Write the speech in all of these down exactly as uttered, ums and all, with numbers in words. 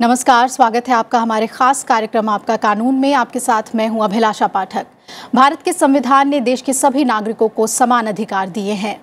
नमस्कार, स्वागत है आपका हमारे खास कार्यक्रम आपका कानून में। आपके साथ मैं हूं अभिलाषा पाठक। भारत के संविधान ने देश के सभी नागरिकों को समान अधिकार दिए हैं।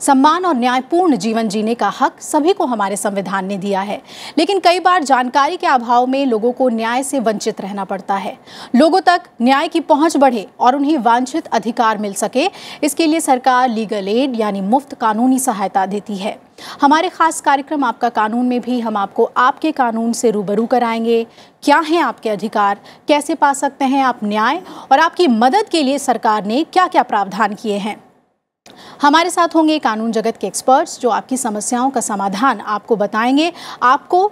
सम्मान और न्यायपूर्ण जीवन जीने का हक सभी को हमारे संविधान ने दिया है, लेकिन कई बार जानकारी के अभाव में लोगों को न्याय से वंचित रहना पड़ता है। लोगों तक न्याय की पहुंच बढ़े और उन्हें वांछित अधिकार मिल सके, इसके लिए सरकार लीगल एड यानी मुफ्त कानूनी सहायता देती है। हमारे खास कार्यक्रम आपका कानून में भी हम आपको आपके कानून से रूबरू कराएंगे। क्या हैं आपके अधिकार, कैसे पा सकते हैं आप न्याय, और आपकी मदद के लिए सरकार ने क्या क्या प्रावधान किए हैं। हमारे साथ होंगे कानून जगत के एक्सपर्ट्स जो आपकी समस्याओं का समाधान आपको बताएंगे, आपको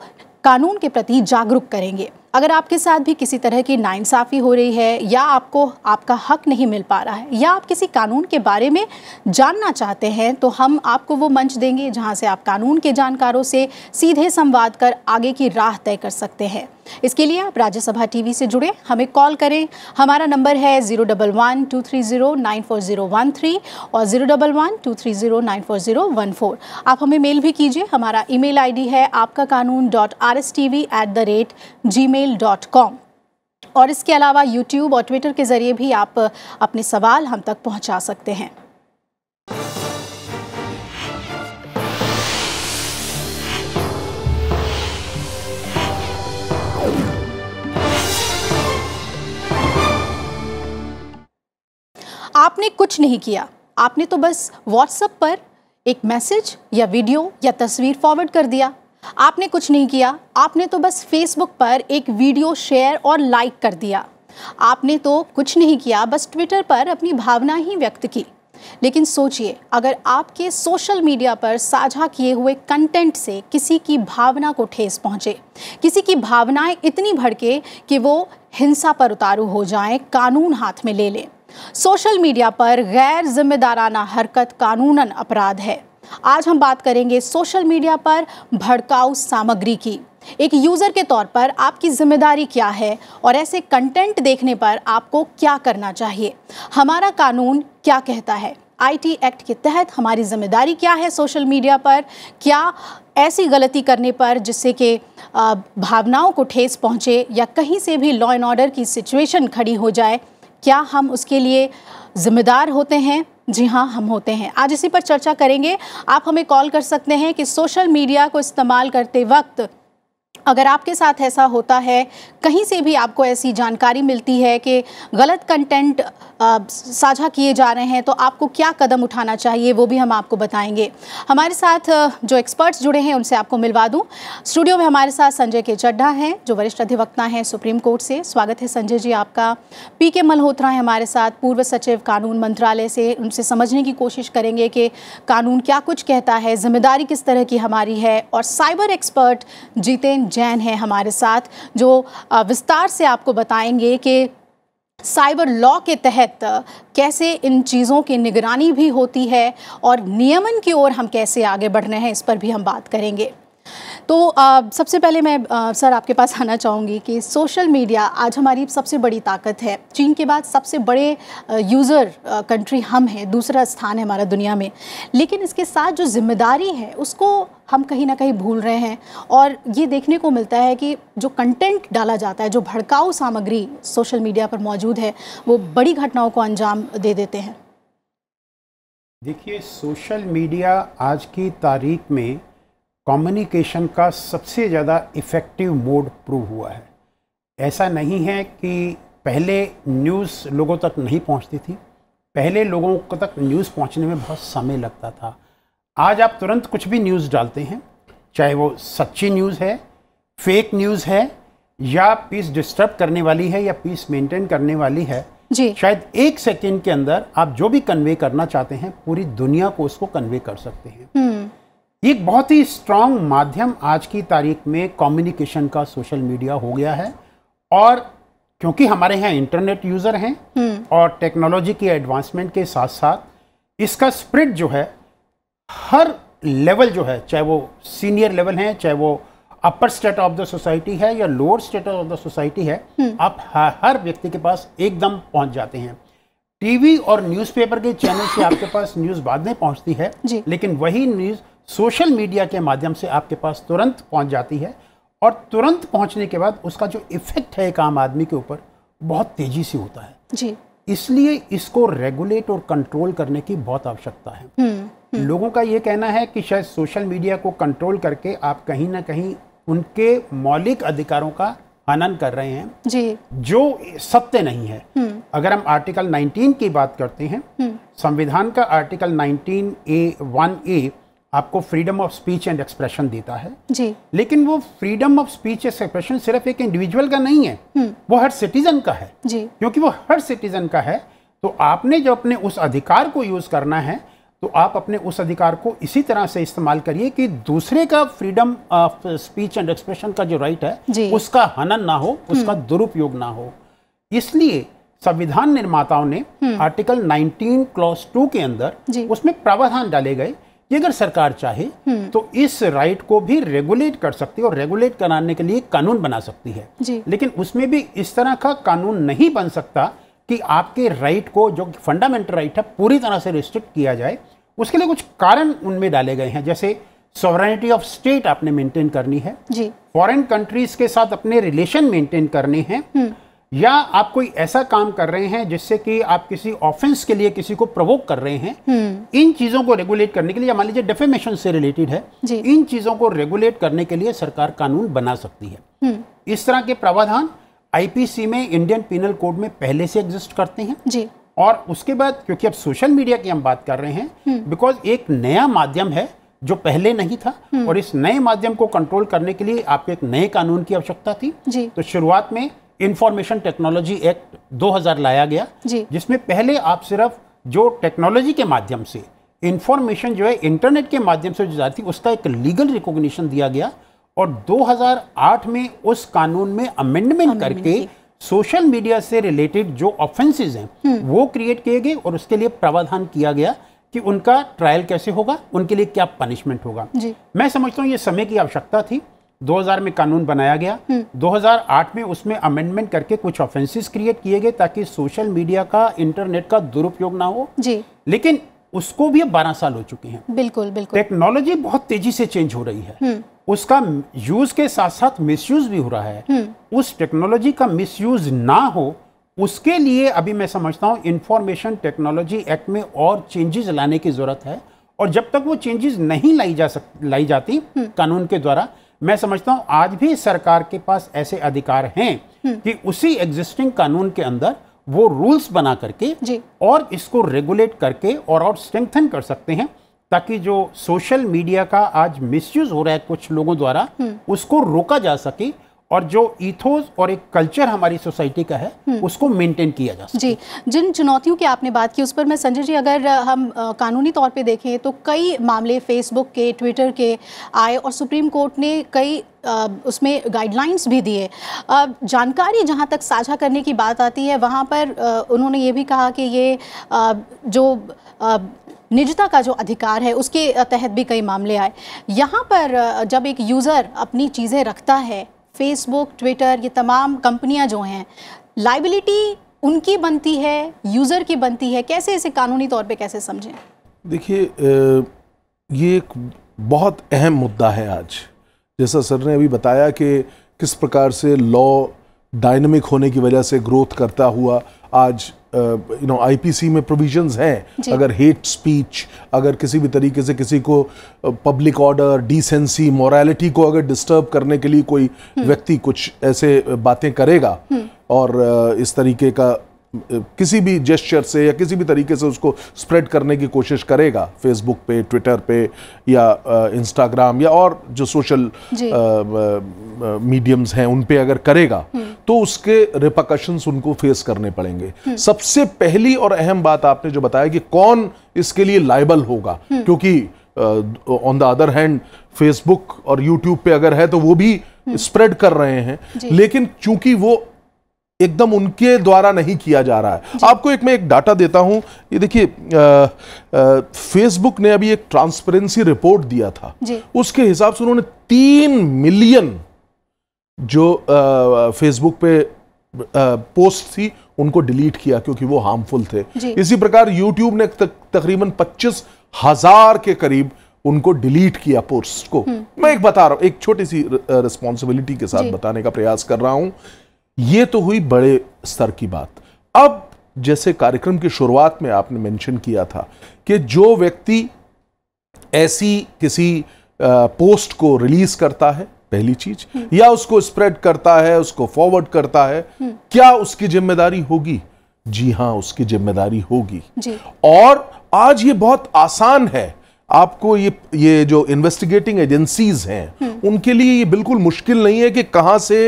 कानून के प्रति जागरूक करेंगे। अगर आपके साथ भी किसी तरह की नाइंसाफ़ी हो रही है, या आपको आपका हक नहीं मिल पा रहा है, या आप किसी कानून के बारे में जानना चाहते हैं, तो हम आपको वो मंच देंगे जहां से आप कानून के जानकारों से सीधे संवाद कर आगे की राह तय कर सकते हैं। इसके लिए आप राज्यसभा टीवी से जुड़े, हमें कॉल करें। हमारा नंबर है zero double one two three zero nine four zero one three और zero double one two three zero nine four zero one four. आप हमें मेल भी कीजिए। हमारा ईमेल आईडी है आपका कानून dot R S T V at the rate Gmail dot com और इसके अलावा यूट्यूब और ट्विटर के जरिए भी आप अपने सवाल हम तक पहुंचा सकते हैं। आपने कुछ नहीं किया, आपने तो बस व्हाट्सएप पर एक मैसेज या वीडियो या तस्वीर फॉरवर्ड कर दिया। आपने कुछ नहीं किया, आपने तो बस फेसबुक पर एक वीडियो शेयर और लाइक कर दिया। आपने तो कुछ नहीं किया, बस ट्विटर पर अपनी भावना ही व्यक्त की। लेकिन सोचिए, अगर आपके सोशल मीडिया पर साझा किए हुए कंटेंट से किसी की भावना को ठेस पहुंचे, किसी की भावनाएं इतनी भड़के कि वो हिंसा पर उतारू हो जाएं, कानून हाथ में ले लें। सोशल मीडिया पर गैर जिम्मेदाराना हरकत कानूनन अपराध है। आज हम बात करेंगे सोशल मीडिया पर भड़काऊ सामग्री की। एक यूज़र के तौर पर आपकी जिम्मेदारी क्या है, और ऐसे कंटेंट देखने पर आपको क्या करना चाहिए, हमारा कानून क्या कहता है, आई टी एक्ट के तहत हमारी जिम्मेदारी क्या है सोशल मीडिया पर, क्या ऐसी गलती करने पर जिससे कि भावनाओं को ठेस पहुँचे या कहीं से भी लॉ एंड ऑर्डर की सिचुएशन खड़ी हो जाए, क्या हम उसके लिए जिम्मेदार होते हैं? जी हाँ, हम होते हैं। आज इसी पर चर्चा करेंगे। आप हमें कॉल कर सकते हैं कि सोशल मीडिया को इस्तेमाल करते वक्त अगर आपके साथ ऐसा होता है, कहीं से भी आपको ऐसी जानकारी मिलती है कि गलत कंटेंट साझा किए जा रहे हैं, तो आपको क्या कदम उठाना चाहिए वो भी हम आपको बताएंगे। हमारे साथ जो एक्सपर्ट्स जुड़े हैं उनसे आपको मिलवा दूं। स्टूडियो में हमारे साथ संजय के चड्ढा हैं जो वरिष्ठ अधिवक्ता हैं सुप्रीम कोर्ट से। स्वागत है संजय जी आपका। पीके मल्होत्रा हैं हमारे साथ, पूर्व सचिव कानून मंत्रालय से। उनसे समझने की कोशिश करेंगे कि कानून क्या कुछ कहता है, जिम्मेदारी किस तरह की हमारी है। और साइबर एक्सपर्ट जितेन जैन है हमारे साथ जो विस्तार से आपको बताएंगे कि साइबर लॉ के तहत कैसे इन चीज़ों की निगरानी भी होती है और नियमन की ओर हम कैसे आगे बढ़ रहे हैं, इस पर भी हम बात करेंगे। तो आ, सबसे पहले मैं आ, सर आपके पास आना चाहूँगी कि सोशल मीडिया आज हमारी सबसे बड़ी ताकत है। चीन के बाद सबसे बड़े आ, यूज़र आ, कंट्री हम हैं, दूसरा स्थान है हमारा दुनिया में। लेकिन इसके साथ जो जिम्मेदारी है उसको हम कहीं ना कहीं भूल रहे हैं, और ये देखने को मिलता है कि जो कंटेंट डाला जाता है, जो भड़काऊ सामग्री सोशल मीडिया पर मौजूद है, वो बड़ी घटनाओं को अंजाम दे देते हैं। देखिए, सोशल मीडिया आज की तारीख में कम्युनिकेशन का सबसे ज़्यादा इफ़ेक्टिव मोड प्रूव हुआ है। ऐसा नहीं है कि पहले न्यूज़ लोगों तक नहीं पहुंचती थी, पहले लोगों को तक न्यूज़ पहुंचने में बहुत समय लगता था। आज आप तुरंत कुछ भी न्यूज़ डालते हैं, चाहे वो सच्ची न्यूज़ है, फेक न्यूज़ है, या पीस डिस्टर्ब करने वाली है या पीस मेंटेन करने वाली है। जी, शायद एक सेकेंड के अंदर आप जो भी कन्वे करना चाहते हैं पूरी दुनिया को उसको कन्वे कर सकते हैं। एक बहुत ही स्ट्रांग माध्यम आज की तारीख में कम्युनिकेशन का सोशल मीडिया हो गया है। और क्योंकि हमारे यहाँ इंटरनेट यूज़र हैं और टेक्नोलॉजी के एडवांसमेंट के साथ साथ इसका स्प्रेड जो है हर लेवल जो है, चाहे वो सीनियर लेवल है, चाहे वो upper state of the society है या lower state of the society है, आप हर व्यक्ति के पास एकदम पहुँच जाते हैं। टीवी और न्यूज़पेपर के चैनल से आपके पास न्यूज़ बाद में पहुँचती है, लेकिन वही न्यूज़ सोशल मीडिया के माध्यम से आपके पास तुरंत पहुंच जाती है। और तुरंत पहुंचने के बाद उसका जो इफेक्ट है एक आम आदमी के ऊपर बहुत तेजी से होता है जी। इसलिए इसको रेगुलेट और कंट्रोल करने की बहुत आवश्यकता है। हुँ, हुँ। लोगों का ये कहना है कि शायद सोशल मीडिया को कंट्रोल करके आप कहीं ना कहीं उनके मौलिक अधिकारों का हनन कर रहे हैं जी। जो सत्य नहीं है। अगर हम आर्टिकल नाइनटीन की बात करते हैं, संविधान का article nineteen A one A आपको freedom of speech and expression देता है जी। लेकिन वो freedom of speech and expression सिर्फ एक इंडिविजुअल का नहीं है, वो हर सिटीजन का है जी। क्योंकि वो हर सिटीजन का है तो आपने जो अपने उस अधिकार को यूज करना है तो आप अपने उस अधिकार को इसी तरह से इस्तेमाल करिए कि दूसरे का freedom of speech and expression का जो राइट है उसका हनन ना हो, उसका दुरुपयोग ना हो। इसलिए संविधान निर्माताओं ने आर्टिकल नाइनटीन क्लॉज टू के अंदर उसमें प्रावधान डाले गए कि अगर सरकार चाहे तो इस राइट को भी रेगुलेट कर सकती है और रेगुलेट कराने के लिए कानून बना सकती है जी। लेकिन उसमें भी इस तरह का कानून नहीं बन सकता कि आपके राइट को, जो फंडामेंटल राइट है, पूरी तरह से रिस्ट्रिक्ट किया जाए। उसके लिए कुछ कारण उनमें डाले गए हैं, जैसे सॉवरेनिटी ऑफ स्टेट आपने मेंटेन करनी है जी। फॉरेन कंट्रीज के साथ अपने रिलेशन मेंटेन करने हैं, या आप कोई ऐसा काम कर रहे हैं जिससे कि आप किसी ऑफेंस के लिए किसी को प्रोवोक कर रहे हैं, इन चीज़ों को रेगुलेट करने के लिए, मान लीजिए डेफेमेशन से रिलेटेड है, इन चीज़ों को रेगुलेट करने के लिए सरकार कानून बना सकती है। इस तरह के प्रावधान आईपीसी में, इंडियन पीनल कोड में पहले से एग्जिस्ट करते हैं जी। और उसके बाद, क्योंकि अब सोशल मीडिया की हम बात कर रहे हैं, बिकॉज एक नया माध्यम है जो पहले नहीं था, और इस नए माध्यम को कंट्रोल करने के लिए आपको एक नए कानून की आवश्यकता थी। तो शुरुआत में इंफॉर्मेशन टेक्नोलॉजी एक्ट दो हज़ार लाया गया, जिसमें पहले आप सिर्फ जो टेक्नोलॉजी के माध्यम से इंफॉर्मेशन जो है, इंटरनेट के माध्यम से जो जाती, उसका एक लीगल रिकॉग्निशन दिया गया। और दो हज़ार आठ में उस कानून में अमेंडमेंट करके सोशल मीडिया से रिलेटेड जो ऑफेंसेज हैं वो क्रिएट किए गए, और उसके लिए प्रावधान किया गया कि उनका ट्रायल कैसे होगा, उनके लिए क्या पनिशमेंट होगा। मैं समझता हूँ ये समय की आवश्यकता थी। दो हज़ार में कानून बनाया गया, दो हज़ार आठ में उसमें अमेंडमेंट करके कुछ ऑफेंसेस क्रिएट किए गए ताकि सोशल मीडिया का, इंटरनेट का दुरुपयोग ना हो जी। लेकिन उसको भी अब बारह साल हो चुके हैं। बिल्कुल बिल्कुल, टेक्नोलॉजी बहुत तेजी से चेंज हो रही है, उसका यूज के साथ साथ मिसयूज भी हो रहा है। उस टेक्नोलॉजी का मिसयूज ना हो, उसके लिए अभी मैं समझता हूँ इंफॉर्मेशन टेक्नोलॉजी एक्ट में और चेंजेस लाने की जरूरत है। और जब तक वो चेंजेस नहीं लाई जा सक लाई जाती कानून के द्वारा, मैं समझता हूँ आज भी सरकार के पास ऐसे अधिकार हैं कि उसी एग्जिस्टिंग कानून के अंदर वो रूल्स बना करके और इसको रेगुलेट करके और और स्ट्रेंथन कर सकते हैं, ताकि जो सोशल मीडिया का आज मिसयूज हो रहा है कुछ लोगों द्वारा, उसको रोका जा सके, और जो इथोस और एक कल्चर हमारी सोसाइटी का है उसको मेंटेन किया जा सके जी। जिन चुनौतियों की आपने बात की उस पर मैं, संजय जी, अगर हम कानूनी तौर पे देखें तो कई मामले फेसबुक के, ट्विटर के आए, और सुप्रीम कोर्ट ने कई उसमें गाइडलाइंस भी दिए। जानकारी जहां तक साझा करने की बात आती है, वहां पर उन्होंने ये भी कहा कि ये जो निजता का जो अधिकार है उसके तहत भी कई मामले आए। यहाँ पर जब एक यूज़र अपनी चीज़ें रखता है, फेसबुक, ट्विटर, ये तमाम कंपनियां जो हैं, लाइबिलिटी उनकी बनती है, यूज़र की बनती है, कैसे इसे कानूनी तौर पे कैसे समझें? देखिए, ये एक बहुत अहम मुद्दा है आज। जैसा सर ने अभी बताया कि किस प्रकार से लॉ डायनामिक होने की वजह से ग्रोथ करता हुआ आज यू नो आईपीसी में प्रोविजंस हैं। अगर हेट स्पीच, अगर किसी भी तरीके से किसी को पब्लिक ऑर्डर, डिसेंसी, मोरालिटी को अगर डिस्टर्ब करने के लिए कोई व्यक्ति कुछ ऐसे बातें करेगा और इस तरीके का किसी भी जेस्चर से या किसी भी तरीके से उसको स्प्रेड करने की कोशिश करेगा फेसबुक पे, ट्विटर पे या इंस्टाग्राम या और जो सोशल मीडियम्स हैं उन पे अगर करेगा, तो उसके रिपरकशंस उनको फेस करने पड़ेंगे। सबसे पहली और अहम बात आपने जो बताया कि कौन इसके लिए लायबल होगा, क्योंकि on the other hand Facebook और यूट्यूब पे अगर है तो वो भी स्प्रेड कर रहे हैं, लेकिन चूंकि वो एकदम उनके द्वारा नहीं किया जा रहा है। आपको एक मैं एक डाटा देता हूं, ये देखिए, फेसबुक ने अभी एक ट्रांसपेरेंसी रिपोर्ट दिया था, उसके हिसाब से उन्होंने तीन मिलियन जो फेसबुक पे आ, पोस्ट थी उनको डिलीट किया क्योंकि वो हार्मफुल थे। इसी प्रकार यूट्यूब ने तक, तकरीबन पच्चीस हजार के करीब उनको डिलीट किया पोस्ट को। मैं एक बता रहा हूँ, एक छोटी सी रिस्पॉन्सिबिलिटी के साथ बताने का प्रयास कर रहा हूँ। ये तो हुई बड़े स्तर की बात। अब जैसे कार्यक्रम की शुरुआत में आपने मेंशन किया था कि जो व्यक्ति ऐसी किसी पोस्ट को रिलीज करता है, पहली चीज, या उसको स्प्रेड करता है, उसको फॉरवर्ड करता है, क्या उसकी जिम्मेदारी होगी? जी हां, उसकी जिम्मेदारी होगी। और आज ये बहुत आसान है, आपको ये ये जो इन्वेस्टिगेटिंग एजेंसीज हैं उनके लिए ये बिल्कुल मुश्किल नहीं है कि कहां से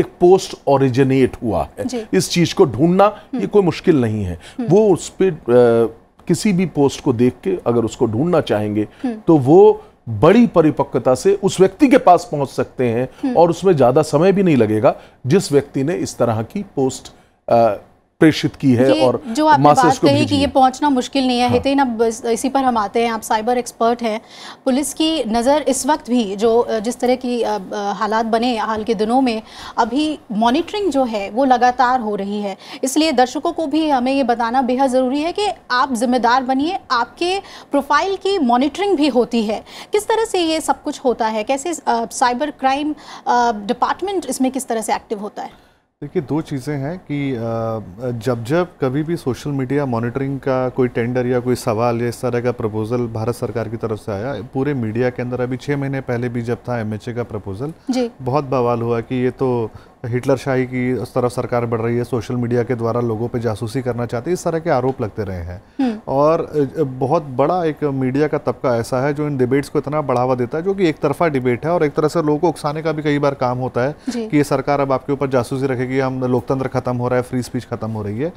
एक पोस्ट ओरिजिनेट हुआ है। इस चीज को ढूंढना ये कोई मुश्किल नहीं है। वो उस पर किसी भी पोस्ट को देख के अगर उसको ढूंढना चाहेंगे तो वो बड़ी परिपक्वता से उस व्यक्ति के पास पहुंच सकते हैं और उसमें ज्यादा समय भी नहीं लगेगा जिस व्यक्ति ने इस तरह की पोस्ट आ, प्रेषित की है। और जो आपने बात कही कि ये पहुंचना मुश्किल नहीं है, हाँ। हितेन, अब इसी पर हम आते हैं, आप साइबर एक्सपर्ट हैं। पुलिस की नज़र इस वक्त भी जो जिस तरह की हालात बने हाल के दिनों में, अभी मॉनिटरिंग जो है वो लगातार हो रही है, इसलिए दर्शकों को भी हमें ये बताना बेहद ज़रूरी है कि आप जिम्मेदार बनिए, आपके प्रोफाइल की मॉनिटरिंग भी होती है। किस तरह से ये सब कुछ होता है, कैसे साइबर क्राइम डिपार्टमेंट इसमें किस तरह से एक्टिव होता है? देखिए, दो चीज़ें हैं कि जब जब कभी भी सोशल मीडिया मॉनिटरिंग का कोई टेंडर या कोई सवाल या इस तरह का प्रपोजल भारत सरकार की तरफ से आया पूरे मीडिया के अंदर। अभी छः महीने पहले भी जब था एमएचए का प्रपोजल, बहुत बवाल हुआ कि ये तो हिटलर शाही की उस तरफ सरकार बढ़ रही है, सोशल मीडिया के द्वारा लोगों पे जासूसी करना चाहते हैं, इस तरह के आरोप लगते रहे हैं। और बहुत बड़ा एक मीडिया का तबका ऐसा है जो इन डिबेट्स को इतना बढ़ावा देता है, जो कि एक तरफा डिबेट है और एक तरह से लोगों को उकसाने का भी कई बार काम होता है कि ये सरकार अब आपके ऊपर जासूसी रखेगी, हम लोकतंत्र खत्म हो रहा है, फ्री स्पीच खत्म हो रही है।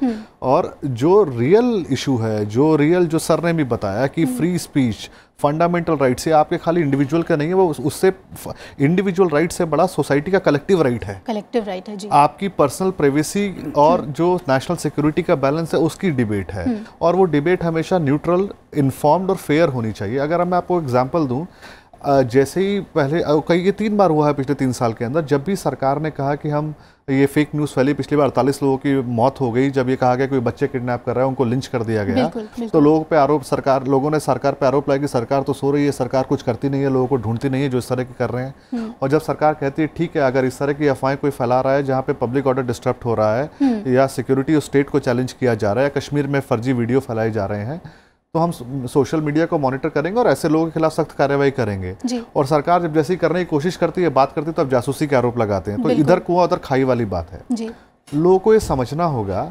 और जो रियल इशू है, जो रियल, जो सर ने भी बताया कि फ्री स्पीच फंडामेंटल राइट से आपके खाली इंडिविजुअल का नहीं है, वो उससे इंडिविजुअल राइट से बड़ा सोसाइटी का कलेक्टिव राइट है, कलेक्टिव राइट है जी। आपकी पर्सनल प्राइवेसी और जो नेशनल सिक्योरिटी का बैलेंस है उसकी डिबेट है, और वो डिबेट हमेशा न्यूट्रल, इन्फॉर्म्ड और फेयर होनी चाहिए। अगर मैं आपको एग्जांपल दूं, जैसे ही पहले कई ये तीन बार हुआ है पिछले तीन साल के अंदर, जब भी सरकार ने कहा कि हम ये फेक न्यूज़ फैली, पिछली बार अड़तालीस लोगों की मौत हो गई जब ये कहा गया कोई बच्चे किडनैप कर रहा है, उनको लिंच कर दिया गया। बिल्कुल, बिल्कुल। तो लोगों पे आरोप, सरकार, लोगों ने सरकार पे आरोप लगाया कि सरकार तो सो रही है, सरकार कुछ करती नहीं है, लोगों को ढूंढती नहीं है जो इस तरह की कर रहे हैं। और जब सरकार कहती है ठीक है, अगर इस तरह की अफवाहें कोई फैला रहा है जहाँ पे पब्लिक ऑर्डर डिस्टर्ब हो रहा है या सिक्योरिटी और स्टेट को चैलेंज किया जा रहा है, कश्मीर में फर्जी वीडियो फैलाए जा रहे हैं, तो हम सोशल मीडिया को मॉनिटर करेंगे और ऐसे लोगों के खिलाफ सख्त कार्रवाई करेंगे। और सरकार जब जैसी करने की कोशिश करती है, बात करती है, तो अब जासूसी के आरोप लगाते हैं। तो इधर कुआं उधर खाई वाली बात है। लोगों को ये समझना होगा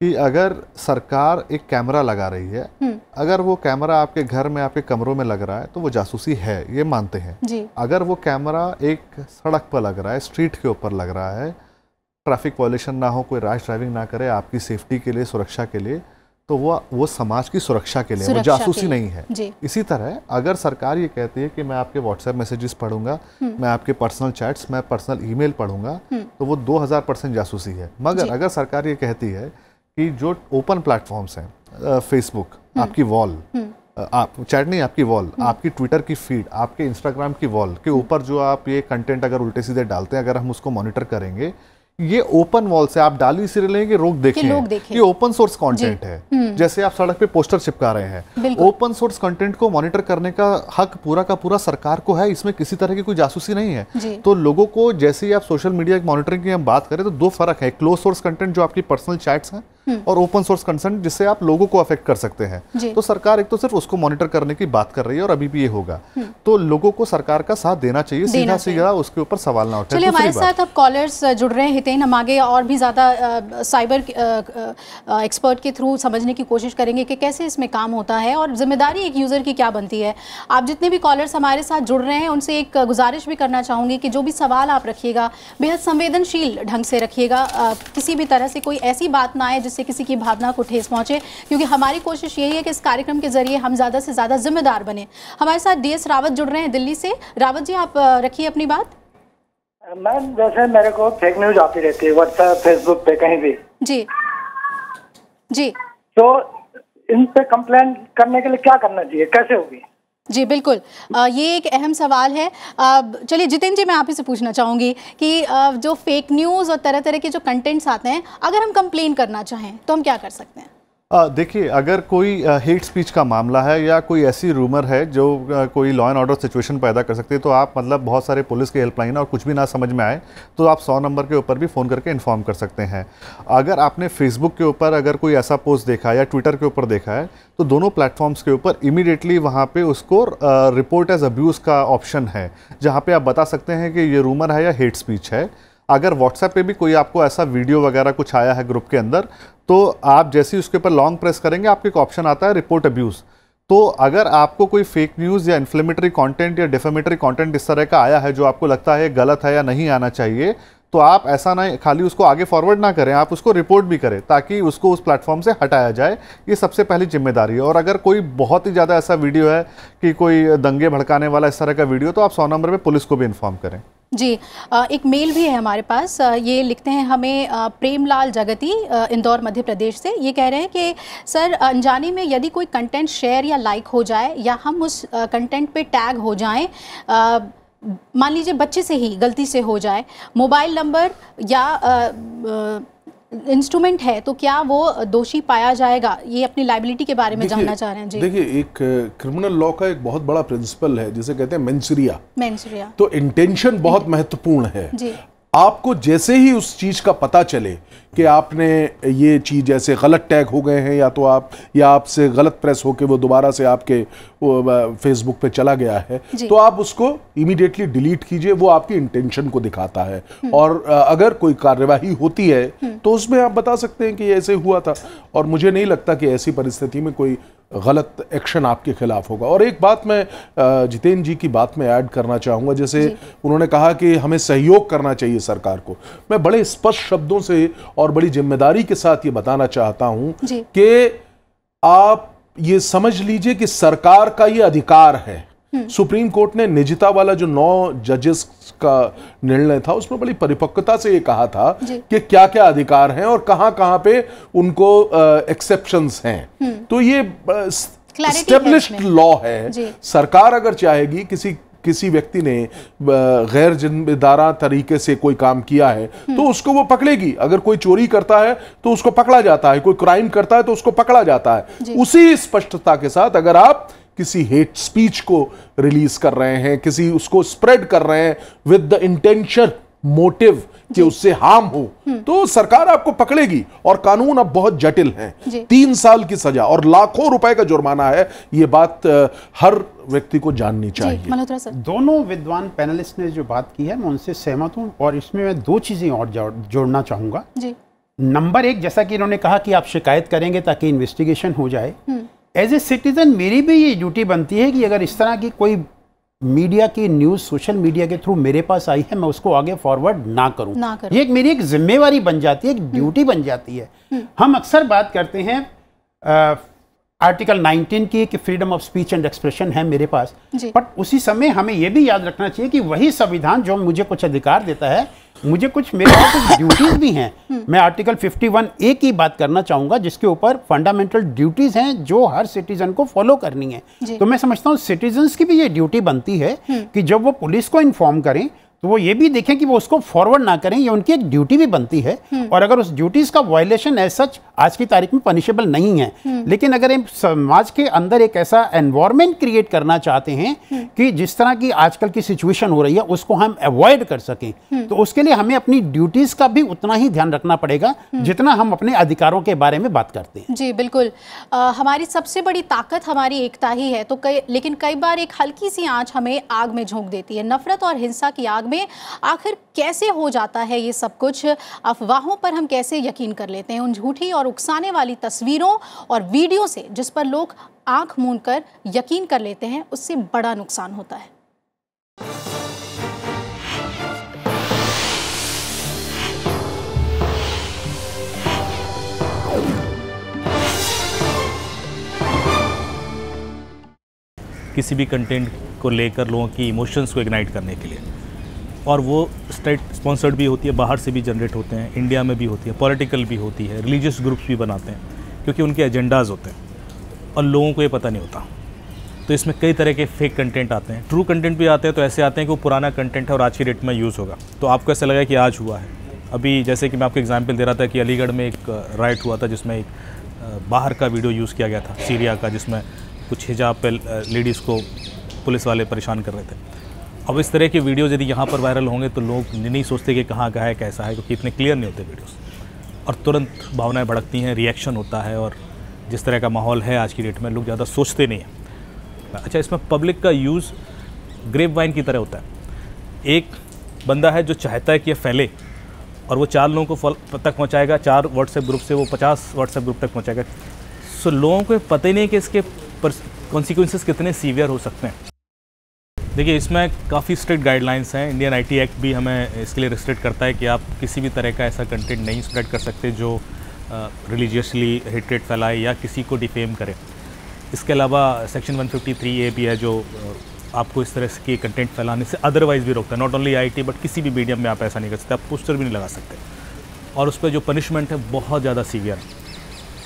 कि अगर सरकार एक कैमरा लगा रही है, अगर वो कैमरा आपके घर में, आपके कमरों में लग रहा है, तो वो जासूसी है, ये मानते हैं। अगर वो कैमरा एक सड़क पर लग रहा है, स्ट्रीट के ऊपर लग रहा है, ट्रैफिक वायलेशन ना हो, कोई रैश ड्राइविंग ना करे, आपकी सेफ्टी के लिए, सुरक्षा के लिए, तो वो वो समाज की सुरक्षा के लिए, सुरक्षा वो जासूसी नहीं है। इसी तरह अगर सरकार ये कहती है कि मैं आपके व्हाट्सएप मैसेजेस पढ़ूंगा, मैं आपके पर्सनल चैट्स, मैं पर्सनल ईमेल पढ़ूंगा, तो वो दो हज़ार परसेंट जासूसी है। मगर अगर सरकार ये कहती है कि जो ओपन प्लेटफॉर्म्स हैं, फेसबुक, आपकी वॉल, आप चैट नहीं, आपकी वॉल, आपकी ट्विटर की फीड, आपके इंस्टाग्राम की वॉल के ऊपर जो आप ये कंटेंट अगर उल्टे सीधे डालते हैं, अगर हम उसको मॉनिटर करेंगे, ये ओपन वॉल से आप डाली इसी रहे कि रोक देखें, ये ओपन सोर्स कंटेंट है। जैसे आप सड़क पे पोस्टर चिपका रहे हैं, ओपन सोर्स कंटेंट को मॉनिटर करने का हक पूरा का पूरा सरकार को है, इसमें किसी तरह की कोई जासूसी नहीं है। तो लोगों को, जैसे ही आप सोशल मीडिया की मॉनिटरिंग की हम बात करें तो दो फर्क है, क्लोज सोर्स कंटेंट जो आपकी पर्सनल चैट्स हैं, और ओपन सोर्स कंसेंट जिससे आप लोगों को अफेक्ट कर सकते हैं। तो सरकार एक तो सिर्फ उसको मॉनिटर करने की बात कर रही है और अभी भी ये होगा, तो लोगों को सरकार का साथ देना चाहिए, सीधा सीधा उसके ऊपर सवाल ना उठाए। चलिए, हमारे साथ अब कॉलर्स जुड़ रहे हैं हितेन, हम आगे और भी ज़्यादा साइबर एक्सपर्ट के थ्रू समझने की कोशिश करेंगे कि कैसे इसमें काम होता है और जिम्मेदारी एक यूज़र की क्या बनती है। आप जितने भी कॉलर्स हमारे साथ जुड़ रहे हैं उनसे एक गुजारिश भी करना चाहूँगी कि जो भी सवाल आप रखिएगा बेहद संवेदनशील ढंग से रखिएगा, किसी भी तरह से कोई ऐसी बात ना आए से किसी की भावना को ठेस पहुंचे, क्योंकि हमारी कोशिश यही है कि इस कार्यक्रम के जरिए हम ज्यादा से ज्यादा जिम्मेदार बने। हमारे साथ डीएस रावत जुड़ रहे हैं दिल्ली से। रावत जी, आप रखिए अपनी बात। मैम, जैसे मेरे को फेक न्यूज आती रहती है व्हाट्सएप, फेसबुक पे, कहीं भी जी जी, तो इन पे कंप्लेंट करने के लिए क्या करना चाहिए, कैसे होगी? जी बिल्कुल, आ, ये एक अहम सवाल है। चलिए जितेन जी, मैं आप ही से पूछना चाहूँगी कि आ, जो फेक न्यूज़ और तरह तरह के जो कंटेंट्स आते हैं, अगर हम कंप्लेन करना चाहें तो हम क्या कर सकते हैं? देखिए, अगर कोई हेट स्पीच का मामला है या कोई ऐसी रूमर है जो कोई लॉ एंड ऑर्डर सिचुएशन पैदा कर सकती है, तो आप मतलब बहुत सारे पुलिस के हेल्पलाइन और कुछ भी ना समझ में आए तो आप सौ नंबर के ऊपर भी फ़ोन करके इन्फॉर्म कर सकते हैं। अगर आपने फेसबुक के ऊपर अगर कोई ऐसा पोस्ट देखा है या ट्विटर के ऊपर देखा है, तो दोनों प्लेटफॉर्म्स के ऊपर इमीडिएटली वहाँ पे उसको रिपोर्ट एज अब्यूज़ का ऑप्शन है, जहाँ पे आप बता सकते हैं कि ये रूमर है या हेट स्पीच है। अगर व्हाट्सएप पे भी कोई आपको ऐसा वीडियो वगैरह कुछ आया है ग्रुप के अंदर, तो आप जैसे ही उसके ऊपर लॉन्ग प्रेस करेंगे आपके एक ऑप्शन आता है रिपोर्ट अब्यूज़। तो अगर आपको कोई फेक न्यूज़ या इन्फ्लेमेटरी कंटेंट या डिफेमेटरी कंटेंट इस तरह का आया है जो आपको लगता है गलत है या नहीं आना चाहिए, तो आप ऐसा ना खाली उसको आगे फॉरवर्ड ना करें, आप उसको रिपोर्ट भी करें ताकि उसको उस प्लेटफॉर्म से हटाया जाए। ये सबसे पहली जिम्मेदारी है। और अगर कोई बहुत ही ज़्यादा ऐसा वीडियो है कि कोई दंगे भड़काने वाला इस तरह का वीडियो, तो आप सौ नंबर पर पुलिस को भी इन्फॉर्म करें। जी, एक मेल भी है हमारे पास, ये लिखते हैं हमें प्रेमलाल जगती इंदौर मध्य प्रदेश से। ये कह रहे हैं कि सर, अनजाने में यदि कोई कंटेंट शेयर या लाइक हो जाए या हम उस कंटेंट पे टैग हो जाएं, मान लीजिए बच्चे से ही गलती से हो जाए, मोबाइल नंबर या आ, आ, इंस्ट्रूमेंट है, तो क्या वो दोषी पाया जाएगा? ये अपनी लाइबिलिटी के बारे में जानना चाह रहे हैं जी। देखिए, एक क्रिमिनल लॉ का एक बहुत बड़ा प्रिंसिपल है जिसे कहते हैं मेंसुरिया। मेंसुरिया। तो इंटेंशन बहुत महत्वपूर्ण है जी। आपको जैसे ही उस चीज़ का पता चले कि आपने ये चीज़ जैसे गलत टैग हो गए हैं या तो आप या आपसे गलत प्रेस होकर वो दोबारा से आपके फेसबुक पे चला गया है, तो आप उसको इमीडिएटली डिलीट कीजिए। वो आपकी इंटेंशन को दिखाता है। और अगर कोई कार्यवाही होती है तो उसमें आप बता सकते हैं कि ऐसे हुआ था, और मुझे नहीं लगता कि ऐसी परिस्थिति में कोई गलत एक्शन आपके खिलाफ होगा। और एक बात मैं जितेन जी की बात में ऐड करना चाहूँगा, जैसे उन्होंने कहा कि हमें सहयोग करना चाहिए सरकार को। मैं बड़े स्पष्ट शब्दों से और बड़ी जिम्मेदारी के साथ ये बताना चाहता हूँ कि आप ये समझ लीजिए कि सरकार का ये अधिकार है। सुप्रीम कोर्ट ने निजता वाला जो नौ जजेस का निर्णय था, उसमें बड़ी परिपक्वता से ये कहा था कि क्या क्या अधिकार हैं और कहाँ कहाँ पे उनको एक्सेप्शंस हैं। तो ये एस्टेब्लिश्ड लॉ है। सरकार अगर चाहेगी, किसी किसी व्यक्ति ने गैर जिम्मेदारा तरीके से कोई काम किया है तो उसको वो पकड़ेगी। अगर कोई चोरी करता है तो उसको पकड़ा जाता है, कोई क्राइम करता है तो उसको पकड़ा जाता है। उसी स्पष्टता के साथ अगर आप किसी हेट स्पीच को रिलीज कर रहे हैं, किसी उसको स्प्रेड कर रहे हैं विद द इंटेंशन मोटिव कि उससे हार्म हो, तो सरकार आपको पकड़ेगी। और कानून अब बहुत जटिल हैं। तीन साल की सजा और लाखों रुपए का जुर्माना है। ये बात हर व्यक्ति को जाननी चाहिए। दोनों विद्वान पैनलिस्ट ने जो बात की है मैं उनसे सहमत हूँ, और इसमें मैं दो चीजें और जोड़ना चाहूंगा। नंबर एक, जैसा कि इन्होंने कहा कि आप शिकायत करेंगे ताकि इन्वेस्टिगेशन हो जाए, एज ए सिटीजन मेरी भी ये ड्यूटी बनती है कि अगर इस तरह की कोई मीडिया की न्यूज़ सोशल मीडिया के थ्रू मेरे पास आई है, मैं उसको आगे फॉरवर्ड ना करूं। ना करूं। ये एक मेरी एक जिम्मेवारी बन जाती है, एक ड्यूटी बन जाती है। हम अक्सर बात करते हैं आ, आर्टिकल उन्नीस की कि freedom of speech and expression है मेरे पास, बट उसी समय हमें ये भी याद रखना चाहिए कि वही संविधान जो मुझे कुछ अधिकार देता है, मुझे कुछ मेरे पास कुछ ड्यूटीज़ भी हैं। मैं आर्टिकल इक्यावन ए की बात करना चाहूँगा जिसके ऊपर फंडामेंटल ड्यूटीज़ हैं जो हर सिटीज़न को फॉलो करनी है। तो मैं समझता हूँ सिटीजन्स की भी ये ड्यूटी बनती है कि जब वो पुलिस को इन्फॉर्म करें तो वो ये भी देखें कि वो उसको फॉरवर्ड ना करें। ये उनकी एक ड्यूटी भी बनती है। और अगर उस ड्यूटीज़ का वायलेशन एज सच आज की तारीख में पनिशेबल नहीं है, लेकिन अगर हम समाज के अंदर एक ऐसा एनवायरनमेंट क्रिएट करना चाहते हैं कि जिस तरह की आजकल की सिचुएशन हो रही है उसको हम अवॉइड कर सकें, तो उसके लिए हमें अपनी ड्यूटीज़ का भी उतना ही ध्यान रखना पड़ेगा जितना हम अपने अधिकारों के बारे में बात करते हैं। जी बिल्कुल। आ, हमारी सबसे बड़ी ताकत हमारी एकता ही है। तो कई लेकिन कई बार एक हल्की सी आँच हमें आग में झोंक देती है। नफरत और हिंसा की आग में आखिर कैसे हो जाता है ये सब कुछ? अफवाहों पर हम कैसे यकीन कर लेते हैं? उन झूठी और उकसाने वाली तस्वीरों और वीडियो से जिस पर लोग आंख मूंद कर यकीन कर लेते हैं, उससे बड़ा नुकसान होता है। किसी भी कंटेंट को लेकर लोगों की इमोशंस को इग्नाइट करने के लिए, और वो स्टेट स्पॉन्सर्ड भी होती है, बाहर से भी जनरेट होते हैं, इंडिया में भी होती है, पॉलिटिकल भी होती है, रिलीजियस ग्रुप्स भी बनाते हैं क्योंकि उनके एजेंडाज होते हैं और लोगों को ये पता नहीं होता। तो इसमें कई तरह के फेक कंटेंट आते हैं, ट्रू कंटेंट भी आते हैं। तो ऐसे आते हैं कि वो पुराना कंटेंट है और आज की डेट में यूज़ होगा, तो आपको ऐसा लगा कि आज हुआ है। अभी जैसे कि मैं आपको एग्जाम्पल दे रहा था कि अलीगढ़ में एक राइट हुआ था जिसमें एक बाहर का वीडियो यूज़ किया गया था सीरिया का, जिसमें कुछ हिजाब पे लेडीज़ को पुलिस वाले परेशान कर रहे थे। अब इस तरह के वीडियोज़ यदि यहाँ पर वायरल होंगे तो लोग नहीं सोचते कि कहाँ का है कैसा है, क्योंकि इतने क्लियर नहीं होते वीडियोस, और तुरंत भावनाएं भड़कती हैं, रिएक्शन होता है। और जिस तरह का माहौल है आज की डेट में, लोग ज़्यादा सोचते नहीं हैं। अच्छा, इसमें पब्लिक का यूज़ ग्रेप वाइन की तरह होता है। एक बंदा है जो चाहता है कि यह फैले, और वो चार लोगों को तक पहुँचाएगा, चार व्हाट्सएप ग्रुप से वो पचास व्हाट्सएप ग्रुप तक पहुँचाएगा। सो लोगों को पता ही नहीं कि इसके कॉन्सिक्वेंसेस कितने सीवियर हो सकते हैं। देखिए, इसमें काफ़ी स्ट्रिक्ट गाइडलाइंस हैं। इंडियन आई टी एक्ट भी हमें इसके लिए रिस्ट्रिक्ट करता है कि आप किसी भी तरह का ऐसा कंटेंट नहीं स्प्रेड कर सकते जो रिलीजियसली हेट्रेट फैलाए या किसी को डिफेम करे। इसके अलावा section one fifty three A भी है जो आपको इस तरह के कंटेंट फैलाने से अदरवाइज़ भी रोकता है। Not only I T but किसी भी मीडियम में आप ऐसा नहीं कर सकते, आप पोस्टर भी नहीं लगा सकते। और उस पर जो पनिशमेंट है बहुत ज़्यादा सीवियर,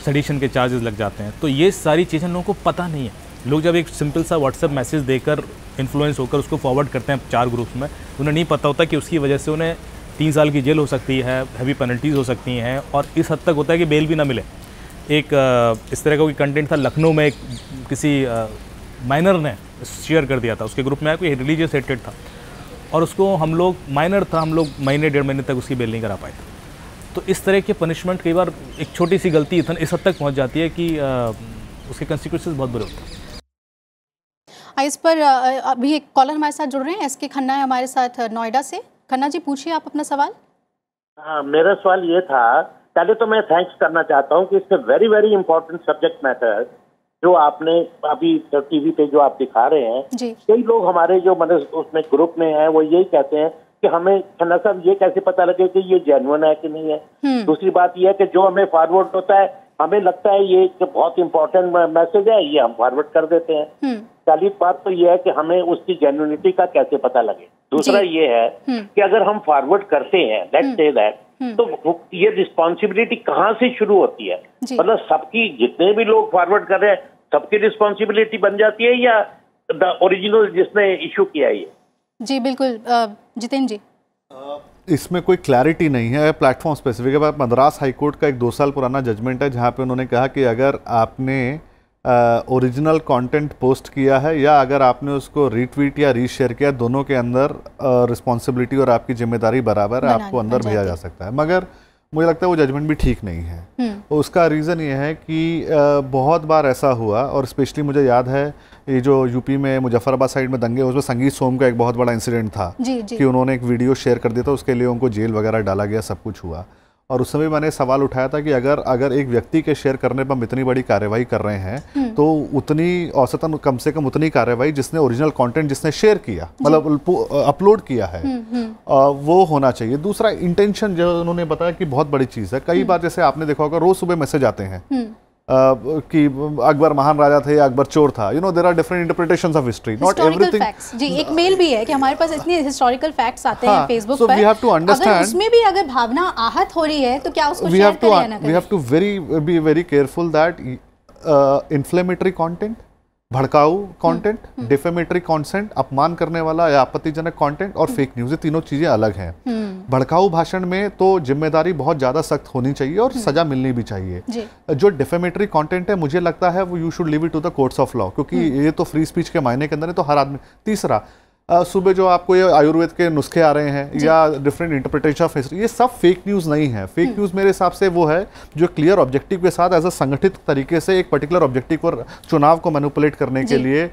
सडिशन के चार्जेस लग जाते हैं। तो ये सारी चीज़ें लोगों को पता नहीं है। लोग जब एक सिंपल सा व्हाट्सएप मैसेज देकर इन्फ्लुएंस होकर उसको फॉरवर्ड करते हैं चार ग्रुप्स में, उन्हें नहीं पता होता कि उसकी वजह से उन्हें तीन साल की जेल हो सकती है, हैवी पेनल्टीज़ हो सकती हैं, और इस हद तक होता है कि बेल भी ना मिले। एक इस तरह का कोई कंटेंट था, लखनऊ में एक किसी माइनर ने शेयर कर दिया था, उसके ग्रुप में आया कोई रिलीजियस हेटेड था, और उसको हम लोग, माइनर था, हम लोग महीने डेढ़ महीने तक उसकी बेल नहीं करा पाए थे। तो इस तरह के पनिशमेंट कई बार एक छोटी सी गलती इस हद तक पहुँच जाती है कि उसके कंसिक्वेंसेस बहुत बुरे होते हैं। इस पर अभी एक कॉलर हमारे साथ जुड़ रहे हैं, एस के खन्ना है हमारे साथ नोएडा से। खन्ना जी, पूछिए आप अपना सवाल। हाँ, मेरा सवाल ये था, पहले तो मैं थैंक्स करना चाहता हूँ कि इससे very very important subject matter जो आपने अभी टीवी पे जो आप दिखा रहे हैं, कई लोग हमारे जो मतलब उसमें ग्रुप में हैं वो यही कहते हैं कि हमें खन्ना साहब ये कैसे पता लगे कि ये जेन्युइन है कि नहीं है। दूसरी बात यह है कि जो हमें फॉरवर्ड होता है, हमें लगता है ये एक बहुत इंपॉर्टेंट मैसेज है, ये हम फॉरवर्ड कर देते हैं। पहली बात तो ये है कि हमें उसकी जेन्युइनिटी का कैसे पता लगे। दूसरा ये है कि अगर हम फॉरवर्ड करते हैं, लेट्स से दैट, तो ये रिस्पॉन्सिबिलिटी कहाँ से शुरू होती है? मतलब सबकी, जितने भी लोग फॉरवर्ड कर रहे हैं सबकी रिस्पॉन्सिबिलिटी बन जाती है, या द ओरिजिनल जिसने इश्यू किया ये? जी बिल्कुल, जितेन जी, इसमें कोई क्लैरिटी नहीं है प्लेटफॉर्म स्पेसिफिक है। मद्रास हाईकोर्ट का एक दो साल पुराना जजमेंट है जहाँ पे उन्होंने कहा कि अगर आपने ओरिजिनल कंटेंट पोस्ट किया है या अगर आपने उसको रीट्वीट या रीशेयर किया, दोनों के अंदर रिस्पॉन्सिबिलिटी और आपकी जिम्मेदारी बराबर है, आपको अंदर भेजा जा सकता है। मगर मुझे लगता है वो जजमेंट भी ठीक नहीं है। उसका रीज़न ये है कि आ, बहुत बार ऐसा हुआ, और स्पेशली मुझे याद है ये जो यूपी में मुजफ्फराबाद साइड में दंगे, उसमें संगीत सोम का एक बहुत बड़ा इंसिडेंट था जी, जी. कि उन्होंने एक वीडियो शेयर कर दिया था, उसके लिए उनको जेल वगैरह डाला गया, सब कुछ हुआ। और उस समय मैंने सवाल उठाया था कि अगर अगर एक व्यक्ति के शेयर करने पर हम इतनी बड़ी कार्रवाई कर रहे हैं तो उतनी औसतन कम से कम उतनी कार्रवाई जिसने ओरिजिनल कंटेंट जिसने शेयर किया, मतलब अपलोड किया है, वो होना चाहिए। दूसरा इंटेंशन जो उन्होंने बताया कि बहुत बड़ी चीज़ है। कई बार जैसे आपने देखा होगा रोज़ सुबह मैसेज आते हैं कि अकबर महान राजा थे या अकबर चोर था। You know there are different interpretations of history, not everything. जी, एक मेल भी है कि हमारे पास इतने हिस्टोरिकल फैक्ट्स आते हैं फेसबुक पर, so we have to understand, उसमें भी अगर भावना आहत हो रही है तो क्या उसको शेयर करें ना करें। We have to very be very careful that inflammatory content, भड़काऊ कंटेंट, डिफेमेटरी कंटेंट, अपमान करने वाला या आपत्तिजनक कंटेंट और फेक न्यूज़, ये तीनों चीज़ें अलग हैं। भड़काऊ भाषण में तो जिम्मेदारी बहुत ज़्यादा सख्त होनी चाहिए और सज़ा मिलनी भी चाहिए। जो डिफेमेटरी कंटेंट है मुझे लगता है वो you should leave it to the courts of law, क्योंकि ये तो फ्री स्पीच के मायने के अंदर है, तो हर आदमी। तीसरा, सुबह जो आपको ये आयुर्वेद के नुस्खे आ रहे हैं या डिफरेंट इंटरप्रिटेशन ऑफ हिस्ट्री, ये सब फेक न्यूज़ नहीं है। फेक न्यूज़ मेरे हिसाब से वो है जो क्लियर ऑब्जेक्टिव के साथ एज अ संगठित तरीके से एक पर्टिकुलर ऑब्जेक्टिव और चुनाव को मैनिपुलेट करने के लिए,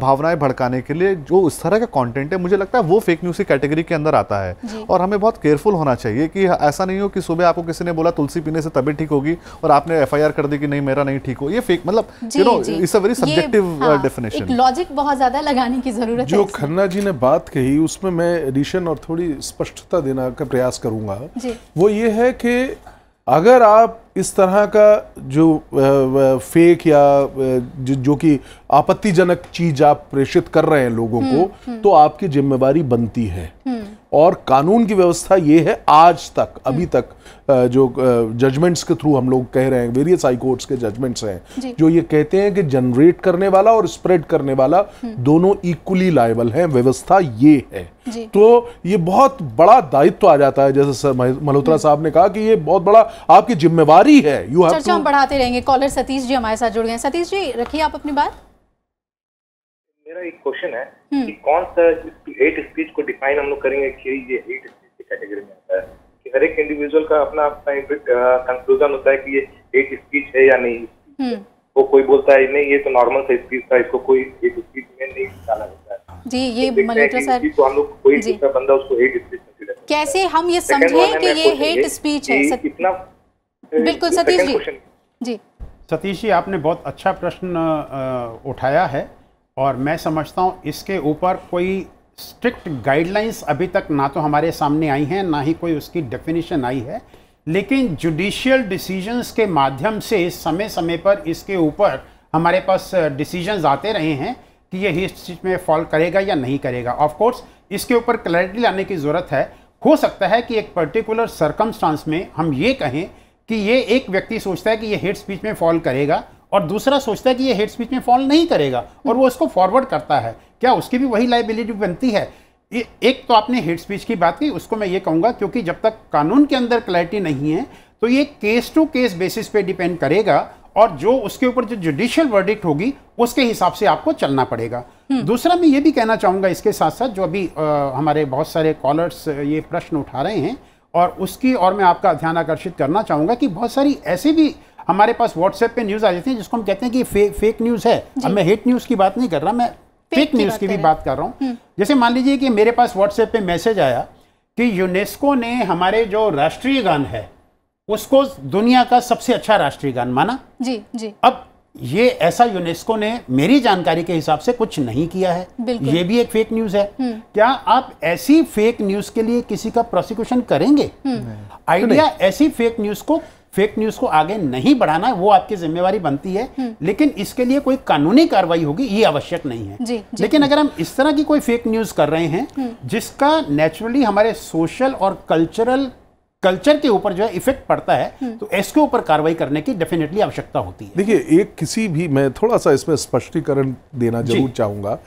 भावनाएं भड़काने के लिए जो इस तरह का कॉन्टेंट है, मुझे लगता है वो फेक न्यूज़ की कैटेगरी के अंदर आता है। और हमें बहुत केयरफुल होना चाहिए कि ऐसा नहीं हो कि सुबह आपको किसी ने बोला तुलसी पीने से तबीयत ठीक होगी और आपने एफ आई आर कर दी कि नहीं मेरा नहीं ठीक हो, ये फेक। मतलब you know it's a very subjective definition, logic बहुत ज़्यादा लगाने की जरूरत है। जो खन्ना ने बात कही उसमें मैं एडिशन और थोड़ी स्पष्टता देना का प्रयास करूंगा। वो ये है कि अगर आप इस तरह का जो फेक या जो, जो कि आपत्तिजनक चीज आप प्रेषित कर रहे हैं लोगों को, तो आपकी जिम्मेदारी बनती है। और कानून की व्यवस्था ये है आज तक, अभी तक जो जजमेंट्स के थ्रू हम लोग कह रहे हैं, वेरियस हाई कोर्ट्स के जजमेंट्स हैं जो ये कहते हैं कि जनरेट करने वाला और स्प्रेड करने वाला दोनों इक्वली लायबल हैं, व्यवस्था ये है। तो ये बहुत बड़ा दायित्व तो आ जाता है, जैसे मल्होत्रा साहब ने कहा कि ये बहुत बड़ा आपकी जिम्मेवारी है। यू हैव चर्चा हम बढ़ाते रहेंगे। कॉलर सतीश जी हमारे साथ जुड़ गए हैं। सतीश जी रखिए आप अपनी बात। मेरा एक क्वेश्चन है कि कौन सा हेट स्पीच को डिफाइन हम लोग करेंगे कि ये हेट स्पीच की कैटेगरी में आता है, कि हर एक इंडिविजुअल का अपना अपना कंक्लूजन होता है कि ये हेट स्पीच है या नहीं। वो कोई बोलता है नहीं ये तो नॉर्मल सा स्पीच था, इसको कोई हेट स्पीच में नहीं डाला जाता है। जी ये मल्होत्रा साहब को हम लोग कोई दूसरा बंदा उसको हेट स्पीच कैसे हम ये समझें कि ये हेट स्पीच है कितना। बिल्कुल सतीश जी। जी सतीश जी आपने बहुत अच्छा प्रश्न उठाया है और मैं समझता हूँ इसके ऊपर कोई स्ट्रिक्ट गाइडलाइंस अभी तक ना तो हमारे सामने आई हैं ना ही कोई उसकी डेफिनेशन आई है, लेकिन जुडिशियल डिसीजंस के माध्यम से समय समय पर इसके ऊपर हमारे पास डिसीजंस आते रहे हैं कि ये हेट स्पीच में फॉल करेगा या नहीं करेगा। ऑफ कोर्स इसके ऊपर क्लैरिटी लाने की ज़रूरत है। हो सकता है कि एक पर्टिकुलर सर्कमस्टांस में हम ये कहें कि ये एक व्यक्ति सोचता है कि ये हेट स्पीच में फॉल करेगा और दूसरा सोचता है कि ये हेट स्पीच में फॉल नहीं करेगा और वो इसको फॉरवर्ड करता है, क्या उसकी भी वही लायबिलिटी बनती है? एक तो आपने हेट स्पीच की बात की, उसको मैं ये कहूँगा क्योंकि जब तक कानून के अंदर क्लैरिटी नहीं है तो ये केस टू केस बेसिस पे डिपेंड करेगा और जो उसके ऊपर जो जुडिशियल वर्डिक्ट होगी उसके हिसाब से आपको चलना पड़ेगा। दूसरा मैं ये भी कहना चाहूँगा इसके साथ साथ जो अभी आ, हमारे बहुत सारे कॉलर्स ये प्रश्न उठा रहे हैं और उसकी और मैं आपका ध्यान आकर्षित करना चाहूँगा कि बहुत सारी ऐसे भी हमारे पास व्हाट्सएप पे न्यूज़ आ जाती है जिसको हम कहते हैं कि फे, फेक न्यूज़ है। अब मैं हेट न्यूज़ की बात नहीं कर रहा, मैं फेक न्यूज़ की भी बात कर रहा हूँ। जैसे मान लीजिए कि मेरे पास व्हाट्सएप पे मैसेज आया कि यूनेस्को ने हमारे जो राष्ट्रीय गान है उसको दुनिया का सबसे अच्छा राष्ट्रीय गान माना। जी जी। अब ये ऐसा यूनेस्को ने मेरी जानकारी के हिसाब से कुछ नहीं किया है, ये भी एक फेक न्यूज़ है। क्या आप ऐसी फेक न्यूज़ के लिए किसी का प्रोसिक्यूशन करेंगे? आइडिया ऐसी फेक न्यूज़ को फेक न्यूज़ को आगे नहीं बढ़ाना, वो आपकी जिम्मेवारी बनती है, लेकिन इसके लिए कोई कानूनी कार्रवाई होगी ये आवश्यक नहीं है। जी, जी, लेकिन अगर हम इस तरह की कोई फेक न्यूज़ कर रहे हैं जिसका नेचुरली हमारे सोशल और कल्चरल कल्चर के ऊपर जो है इफेक्ट पड़ता है तो इसके ऊपर कार्रवाई करने की डेफिनेटली आवश्यकता होती है। देखिए एक किसी भी मैं थोड़ा सा इसमें स्पष्टीकरण देना जरूर चाहूँगा।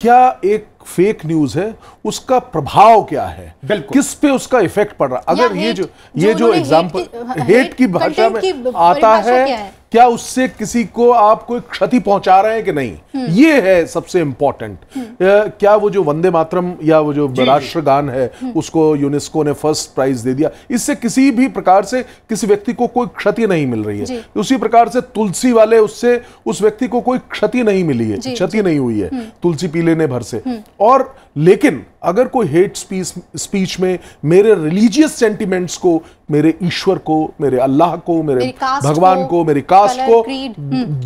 क्या एक फेक न्यूज है, उसका प्रभाव क्या है, किस पे उसका इफेक्ट पड़ रहा है? अगर ये जो ये जो एग्जांपल हेट की भाषा में आता है, क्या उससे किसी को आप कोई क्षति पहुंचा रहे हैं कि नहीं, ये है सबसे इम्पोर्टेंट। क्या वो जो वंदे मातरम या वो जो राष्ट्रगान है उसको यूनेस्को ने फर्स्ट प्राइज दे दिया, इससे किसी भी प्रकार से किसी व्यक्ति को कोई क्षति नहीं मिल रही है। उसी प्रकार से तुलसी वाले उससे उस व्यक्ति को कोई क्षति नहीं मिली है, क्षति नहीं हुई है तुलसी पी लेने भर से। और लेकिन अगर कोई हेट स्पीच स्पीच में मेरे रिलीजियस सेंटिमेंट्स को, मेरे ईश्वर को, मेरे अल्लाह को, मेरे भगवान को, मेरे कास्ट को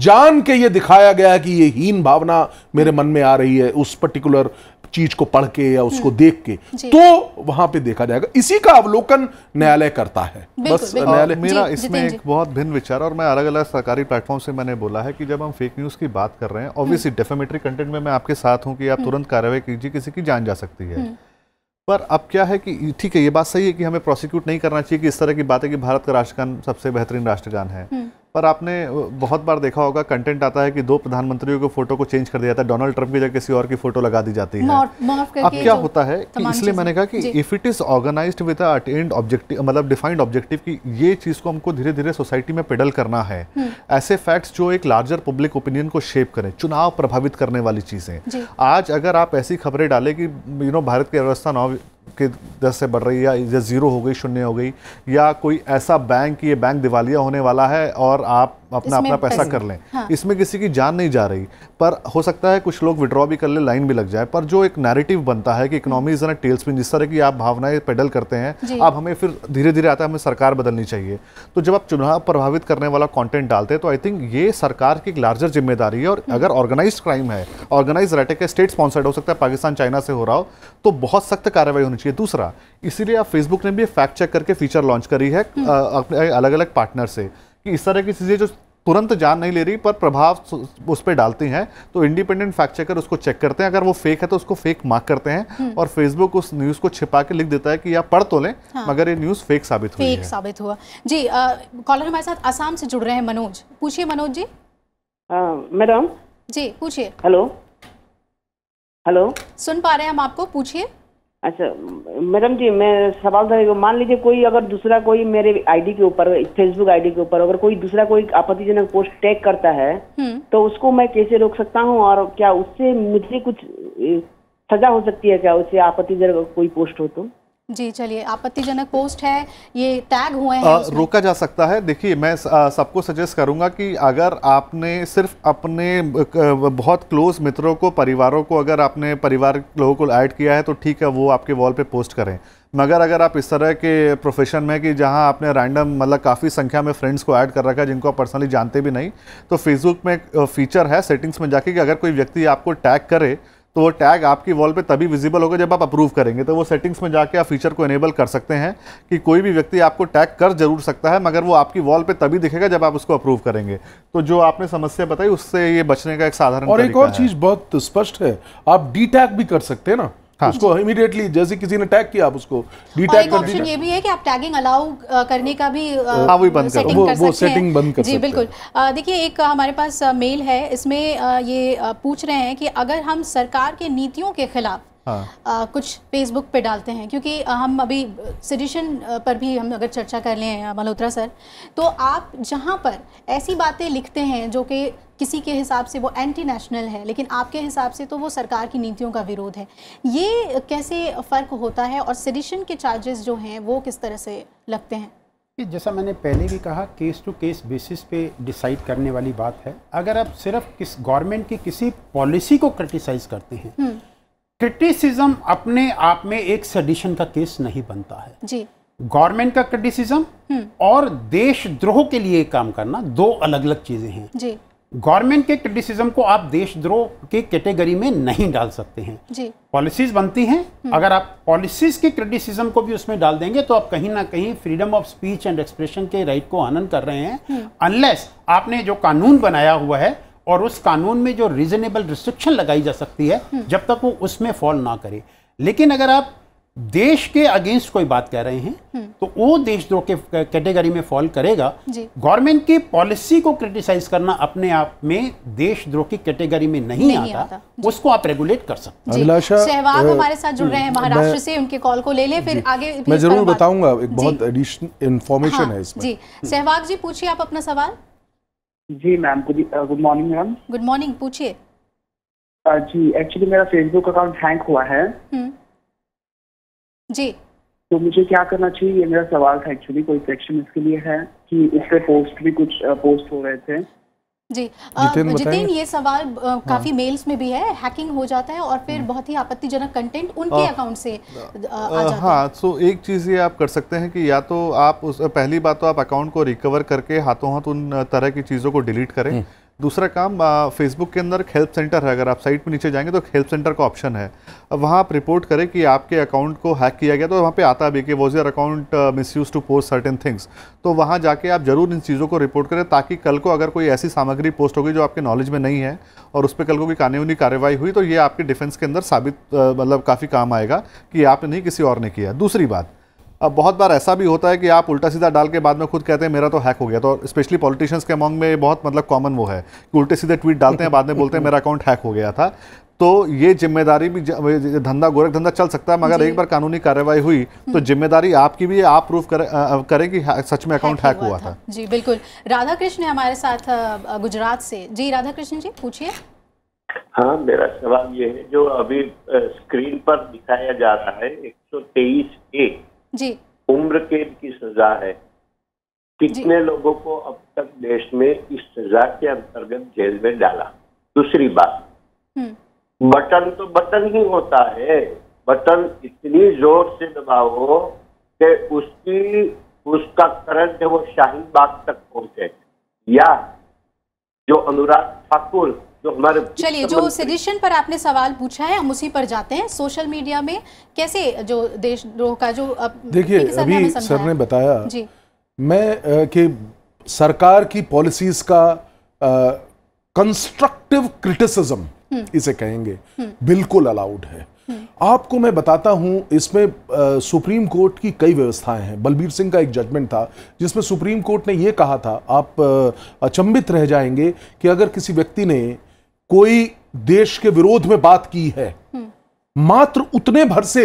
जान के ये दिखाया गया कि ये हीन भावना मेरे मन में आ रही है उस पर्टिकुलर चीज को पढ़ के या उसको देख के, तो वहां पे देखा जाएगा। इसी का अवलोकन न्यायालय करता है। बस न्यायालय मेरा इसमें एक बहुत भिन्न विचार और मैं अलग अलग सरकारी प्लेटफॉर्म से मैंने बोला है कि जब हम फेक न्यूज की बात कर रहे हैं ऑब्वियसली डेफेमेटरी कंटेंट में मैं आपके साथ हूं कि आप तुरंत कार्रवाई कीजिए, किसी की जान जा सकती है। पर अब क्या है कि ठीक है ये बात सही है कि हमें प्रोसिक्यूट नहीं करना चाहिए कि इस तरह की बात है कि भारत का राष्ट्रगान सबसे बेहतरीन राष्ट्रगान है, पर आपने बहुत बार देखा होगा कंटेंट आता है कि दो प्रधानमंत्रियों के फोटो को चेंज कर दिया जाता है, डोनाल्ड ट्रंप की जगह किसी और की फोटो लगा दी जाती है। अब क्या होता है कि इसलिए मैंने कहा कि if it is organised with a attend objective, मतलब डिफाइंड ऑब्जेक्टिव कि ये चीज को हमको धीरे धीरे सोसाइटी में पेडल करना है, ऐसे फैक्ट्स जो एक लार्जर पब्लिक ओपिनियन को शेप करें, चुनाव प्रभावित करने वाली चीजें। आज अगर आप ऐसी खबरें डालें कि यू नो भारत की अर्थव्यवस्था नौ के दस से बढ़ रही है या जीरो हो गई, शून्य हो गई, या कोई ऐसा बैंक ये बैंक दिवालिया होने वाला है और आप अपना अपना पैसा कर लें, हाँ। इसमें किसी की जान नहीं जा रही, पर हो सकता है कुछ लोग विड्रॉ भी कर ले, लाइन भी लग जाए, पर जो एक नैरेटिव बनता है कि इकोनॉमी इज इन अ टेल्सपिन, जिस तरह की आप भावनाएं पेडल करते हैं, आप हमें फिर धीरे धीरे आता है हमें सरकार बदलनी चाहिए। तो जब आप चुनाव प्रभावित करने वाला कॉन्टेंट डालते हैं तो आई थिंक ये सरकार की एक लार्जर जिम्मेदारी है। और अगर ऑर्गेनाइज क्राइम है, ऑर्गेनाइज अटैक है, स्टेट स्पॉन्सर्ड हो सकता है, पाकिस्तान चाइना से हो रहा हो, तो बहुत सख्त कार्रवाई होनी चाहिए। दूसरा, इसीलिए आप फेसबुक ने भी फैक्ट चेक करके फीचर लॉन्च करी है अलग अलग पार्टनर से कि इस तरह की चीज़ें जो तुरंत जान नहीं ले रही पर प्रभाव उस पर डालती हैं, तो इंडिपेंडेंट फैक्ट चेकर उसको चेक करते हैं। अगर वो फेक है तो उसको फेक मार्क करते हैं और फेसबुक उस न्यूज़ को छिपा के लिख देता है कि आप पढ़ तो लें हाँ। मगर ये न्यूज़ फेक साबित हुई है। फेक साबित हुआ जी। कॉलर हमारे साथ आसाम से जुड़ रहे हैं मनोज, पूछिए मनोज जी। मैडम जी पूछिए। हेलो हेलो, सुन पा रहे हैं हम आपको, पूछिए। अच्छा मैडम जी, मैं सवाल था, मान लीजिए कोई अगर दूसरा कोई मेरे आईडी के ऊपर, फेसबुक आईडी के ऊपर अगर कोई दूसरा कोई आपत्तिजनक पोस्ट टैग करता है तो उसको मैं कैसे रोक सकता हूं, और क्या उससे मुझे कुछ सजा हो सकती है क्या उससे आपत्तिजनक कोई पोस्ट हो तो? जी चलिए, आपत्तिजनक पोस्ट है, ये टैग हुए हैं, आ, रोका जा सकता है। देखिए मैं सबको सजेस्ट करूंगा कि अगर आपने सिर्फ अपने बहुत क्लोज मित्रों को, परिवारों को, अगर आपने परिवार लोगों को ऐड किया है तो ठीक है, वो आपके वॉल पे पोस्ट करें। मगर अगर आप इस तरह के प्रोफेशन में कि जहां आपने रैंडम मतलब काफ़ी संख्या में फ्रेंड्स को ऐड कर रखा है जिनको आप पर्सनली जानते भी नहीं, तो फेसबुक में फीचर है सेटिंग्स में जाके कि अगर कोई व्यक्ति आपको टैग करे तो वो टैग आपकी वॉल पे तभी विजिबल होगा जब आप अप्रूव करेंगे। तो वो सेटिंग्स में जाके आप फीचर को इनेबल कर सकते हैं कि कोई भी व्यक्ति आपको टैग कर जरूर सकता है मगर वो आपकी वॉल पे तभी दिखेगा जब आप उसको अप्रूव करेंगे। तो जो आपने समस्या बताई उससे ये बचने का एक साधारण और एक और चीज़ बहुत स्पष्ट है, आप डी टैग भी कर सकते हैं ना हाँ। उसको इमीडिएटली जैसे किसी ने टैग किया आप उसको डी टैग कर दीजिए। ये भी है कि आप टैगिंग अलाउ करने का भी हाँ वो बंद कर वो वो सेटिंग बंद कर जी बिल्कुल। देखिए एक हमारे पास मेल है, इसमें ये पूछ रहे हैं कि अगर हम सरकार के नीतियों के खिलाफ हाँ। आ, कुछ फेसबुक पे डालते हैं, क्योंकि हम अभी सिडिशन पर भी हम अगर चर्चा कर लें मल्होत्रा सर, तो आप जहाँ पर ऐसी बातें लिखते हैं जो कि किसी के हिसाब से वो एंटी नेशनल है लेकिन आपके हिसाब से तो वो सरकार की नीतियों का विरोध है, ये कैसे फ़र्क होता है और सिडिशन के चार्जेस जो हैं वो किस तरह से लगते हैं? जैसा मैंने पहले भी कहा, केस टू केस बेसिस पे डिसाइड करने वाली बात है। अगर आप सिर्फ किस गवर्नमेंट की किसी पॉलिसी को क्रिटिसाइज़ करते हैं, क्रिटिसिज्म अपने आप में एक सेडिशन का केस नहीं बनता है जी। गवर्नमेंट का क्रिटिसिज्म और देशद्रोह के लिए काम करना दो अलग अलग चीजें हैं जी। गवर्नमेंट के क्रिटिसिज्म को आप देशद्रोह के कैटेगरी में नहीं डाल सकते हैं जी। पॉलिसीज बनती हैं, अगर आप पॉलिसीज के क्रिटिसिज्म को भी उसमें डाल देंगे तो आप कहीं ना कहीं freedom of speech and expression के राइट को हनन कर रहे हैं। अनलेस आपने जो कानून बनाया हुआ है और उस कानून में जो रीजनेबल रिस्ट्रिक्शन लगाई जा सकती है जब तक वो उसमें फॉल ना करे, लेकिन अगर आप देश के अगेंस्ट कोई बात कह रहे हैं तो वो देशद्रोह के कैटेगरी में फॉल करेगा। गवर्नमेंट की पॉलिसी को क्रिटिसाइज करना अपने आप में देशद्रोह की कैटेगरी में नहीं, नहीं आता, आता। उसको आप रेगुलेट कर सकते हैं। अभिलाषा सहवाग हमारे साथ जुड़ रहे हैं महाराष्ट्र से, उनके कॉल को ले लें फिर आगे मैं जरूर बताऊंगा, एक बहुत एडिशनल इंफॉर्मेशन है इसमें जी। सहवाग जी पूछिए आप अपना सवाल। जी ma'am good morning. Ma'am good morning, पूछिए जी। एक्चुअली मेरा फेसबुक अकाउंट हैंक हुआ है जी, तो मुझे क्या करना चाहिए, ये मेरा सवाल था। एक्चुअली कोई एक्शन इसके लिए है कि इस पे पोस्ट भी कुछ पोस्ट हो रहे थे जी। जितेन, ये सवाल आ, काफी हाँ। मेल्स में भी है, हैकिंग हो जाता है और फिर बहुत ही आपत्तिजनक कंटेंट उनके अकाउंट से आ, आ जाता हाँ। सो एक चीज़ ये आप कर सकते हैं कि या तो आप उस पहली बात तो आप अकाउंट को रिकवर करके हाथों हाथ उन तरह की चीज़ों को डिलीट करें। दूसरा काम, फेसबुक के अंदर एक हेल्प सेंटर है, अगर आप साइट पे नीचे जाएंगे तो हेल्प सेंटर का ऑप्शन है, वहाँ आप रिपोर्ट करें कि आपके अकाउंट को हैक किया गया, तो वहाँ पे आता भी कि was your account misuse to post certain things, तो वहाँ जाके आप ज़रूर इन चीज़ों को रिपोर्ट करें ताकि कल को अगर कोई ऐसी सामग्री पोस्ट होगी जो आपके नॉलेज में नहीं है और उस पर कल को कोई कानूनी कार्रवाई हुई तो ये आपके डिफेंस के अंदर साबित मतलब काफ़ी काम आएगा कि आपने नहीं किसी और ने किया। दूसरी बात, अब बहुत बार ऐसा भी होता है कि आप उल्टा सीधा डाल के बाद में खुद कहते हैं मेरा तो हैक हो गया, तो स्पेशली पॉलिटिशियंस के अमंग में बहुत मतलब कॉमन वो है कि उल्टे सीधे ट्वीट डालते हैं बाद में बोलते हैं मेरा अकाउंट हैक हो गया था। तो ये जिम्मेदारी भी, धंधा गोरख धंधा चल सकता है मगर एक बार कानूनी कार्रवाई हुई तो जिम्मेदारी आपकी भी है, आप प्रूफ करें करें कि सच में अकाउंट हैक हुआ था जी। बिल्कुल, राधा कृष्ण हमारे साथ गुजरात से जी। राधा कृष्ण जी पूछिए। हाँ, मेरा सवाल ये है, जो अभी स्क्रीन पर दिखाया जा रहा है एक सौ तेईस ए जी, उम्र कैद की सजा है, कितने लोगों को अब तक देश में इस सजा के अंतर्गत जेल में डाला? दूसरी बात, बटन तो बटन ही होता है, बटन इतनी जोर से दबाओ कि उसकी उसका करंट है वो शाहीन बाग तक पहुंचे, या जो अनुराग ठाकुर जो हमारे। चलिए, जो सेडिशन पर आपने सवाल पूछा है हम उसी पर जाते हैं। सोशल मीडिया में कैसे जो देशद्रोह का जो देखिए अभी सर ने बताया जी, मैं कि सरकार की पॉलिसीज का कंस्ट्रक्टिव क्रिटिसिज्म इसे कहेंगे बिल्कुल अलाउड है। आपको मैं बताता हूं, इसमें आ, सुप्रीम कोर्ट की कई व्यवस्थाएं हैं। बलबीर सिंह का एक जजमेंट था जिसमें सुप्रीम कोर्ट ने यह कहा था, आप अचंभित रह जाएंगे, कि अगर किसी व्यक्ति ने कोई देश के विरोध में बात की है, मात्र उतने भर से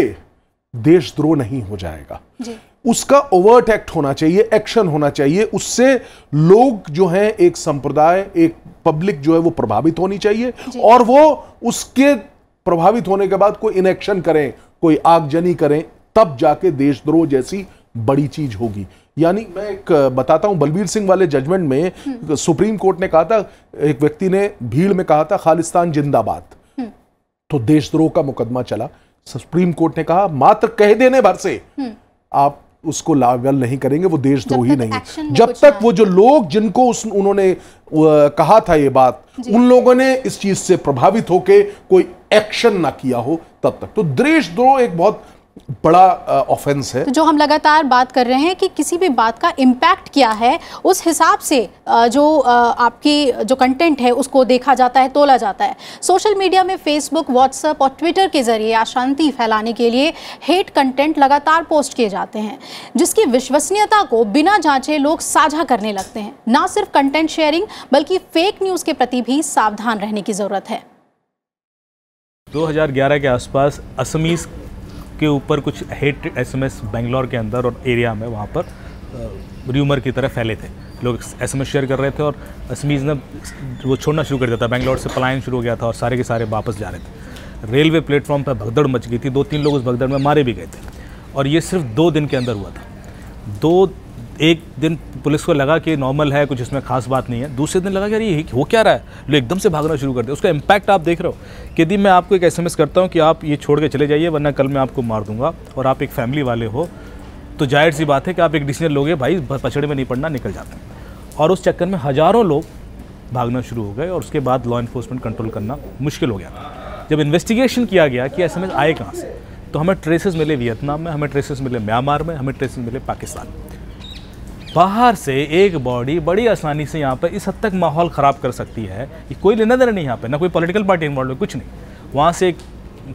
देशद्रोह नहीं हो जाएगा। उसका ओवर्ट एक्ट होना चाहिए, एक्शन होना चाहिए, उससे लोग जो हैं, एक संप्रदाय, एक पब्लिक जो है वो प्रभावित होनी चाहिए, और वो उसके प्रभावित होने के बाद कोई इनएक्शन करें, कोई आगजनी करें, तब जाके देशद्रोह जैसी बड़ी चीज होगी। यानी मैं एक बताता हूं, बलबीर सिंह वाले जजमेंट में सुप्रीम कोर्ट ने कहा था, एक व्यक्ति ने भीड़ में कहा था खालिस्तान जिंदाबाद, तो देशद्रोह का मुकदमा चला। सुप्रीम कोर्ट ने कहा मात्र कह देने भर से आप उसको लावल नहीं करेंगे, वो देशद्रोही नहीं है। जब तक वो जो लोग जिनको उस उन्होंने कहा था ये बात, उन लोगों ने इस चीज से प्रभावित होके कोई एक्शन ना किया हो, तब तक। तो देशद्रोह एक बहुत बड़ा ऑफेंस है। तो जो हम लगातार बात कर रहे हैं कि किसी भी बात का इम्पैक्ट क्या है, उस हिसाब से जो आपकी जो कंटेंट है उसको देखा जाता है, तोला जाता है। सोशल मीडिया में फेसबुक, व्हाट्सएप और ट्विटर के जरिए अशांति फैलाने के लिए हेट कंटेंट लगातार पोस्ट किए जाते हैं, जिसकी विश्वसनीयता को बिना जाँचे लोग साझा करने लगते हैं। ना सिर्फ कंटेंट शेयरिंग बल्कि फेक न्यूज़ के प्रति भी सावधान रहने की ज़रूरत है। दो हज़ार ग्यारह के आसपास असमीज के ऊपर कुछ हेट एसएमएस बेंगलोर के अंदर और एरिया में, वहाँ पर र्यूमर की तरह फैले थे। लोग एसएमएस शेयर कर रहे थे और असमीज ने वो छोड़ना शुरू कर दिया था, बेंगलोर से पलायन शुरू हो गया था और सारे के सारे वापस जा रहे थे। रेलवे प्लेटफॉर्म पर भगदड़ मच गई थी, दो तीन लोग उस भगदड़ में मारे भी गए थे, और ये सिर्फ दो दिन के अंदर हुआ था। दो एक दिन पुलिस को लगा कि नॉर्मल है, कुछ इसमें खास बात नहीं है, दूसरे दिन लगा कि अरे हो क्या रहा है, लोग एकदम से भागना शुरू कर दिया। उसका इम्पैक्ट आप देख रहे हो कि यदि मैं आपको एक एसएमएस करता हूँ कि आप ये छोड़ के चले जाइए वरना कल मैं आपको मार दूंगा, और आप एक फैमिली वाले हो, तो जाहिर सी बात है कि आप एक डिसीजन लोगे, भाई पछड़े में नहीं पड़ना, निकल जाते हैं। और उस चक्कर में हज़ारों लोग भागना शुरू हो गए, और उसके बाद लॉ इन्फोर्समेंट कंट्रोल करना मुश्किल हो गया। जब इन्वेस्टिगेशन किया गया कि एसएमएस आए कहाँ से, तो हमें ट्रेसेस मिले वियतनाम में, हमें ट्रेसेस मिले म्यांमार में, हमें ट्रेसेस मिले पाकिस्तान में। बाहर से एक बॉडी बड़ी आसानी से यहाँ पर इस हद तक माहौल ख़राब कर सकती है कि कोई लेना देना नहीं, यहाँ पे ना कोई पॉलिटिकल पार्टी इन्वॉल्व है, कुछ नहीं। वहाँ से एक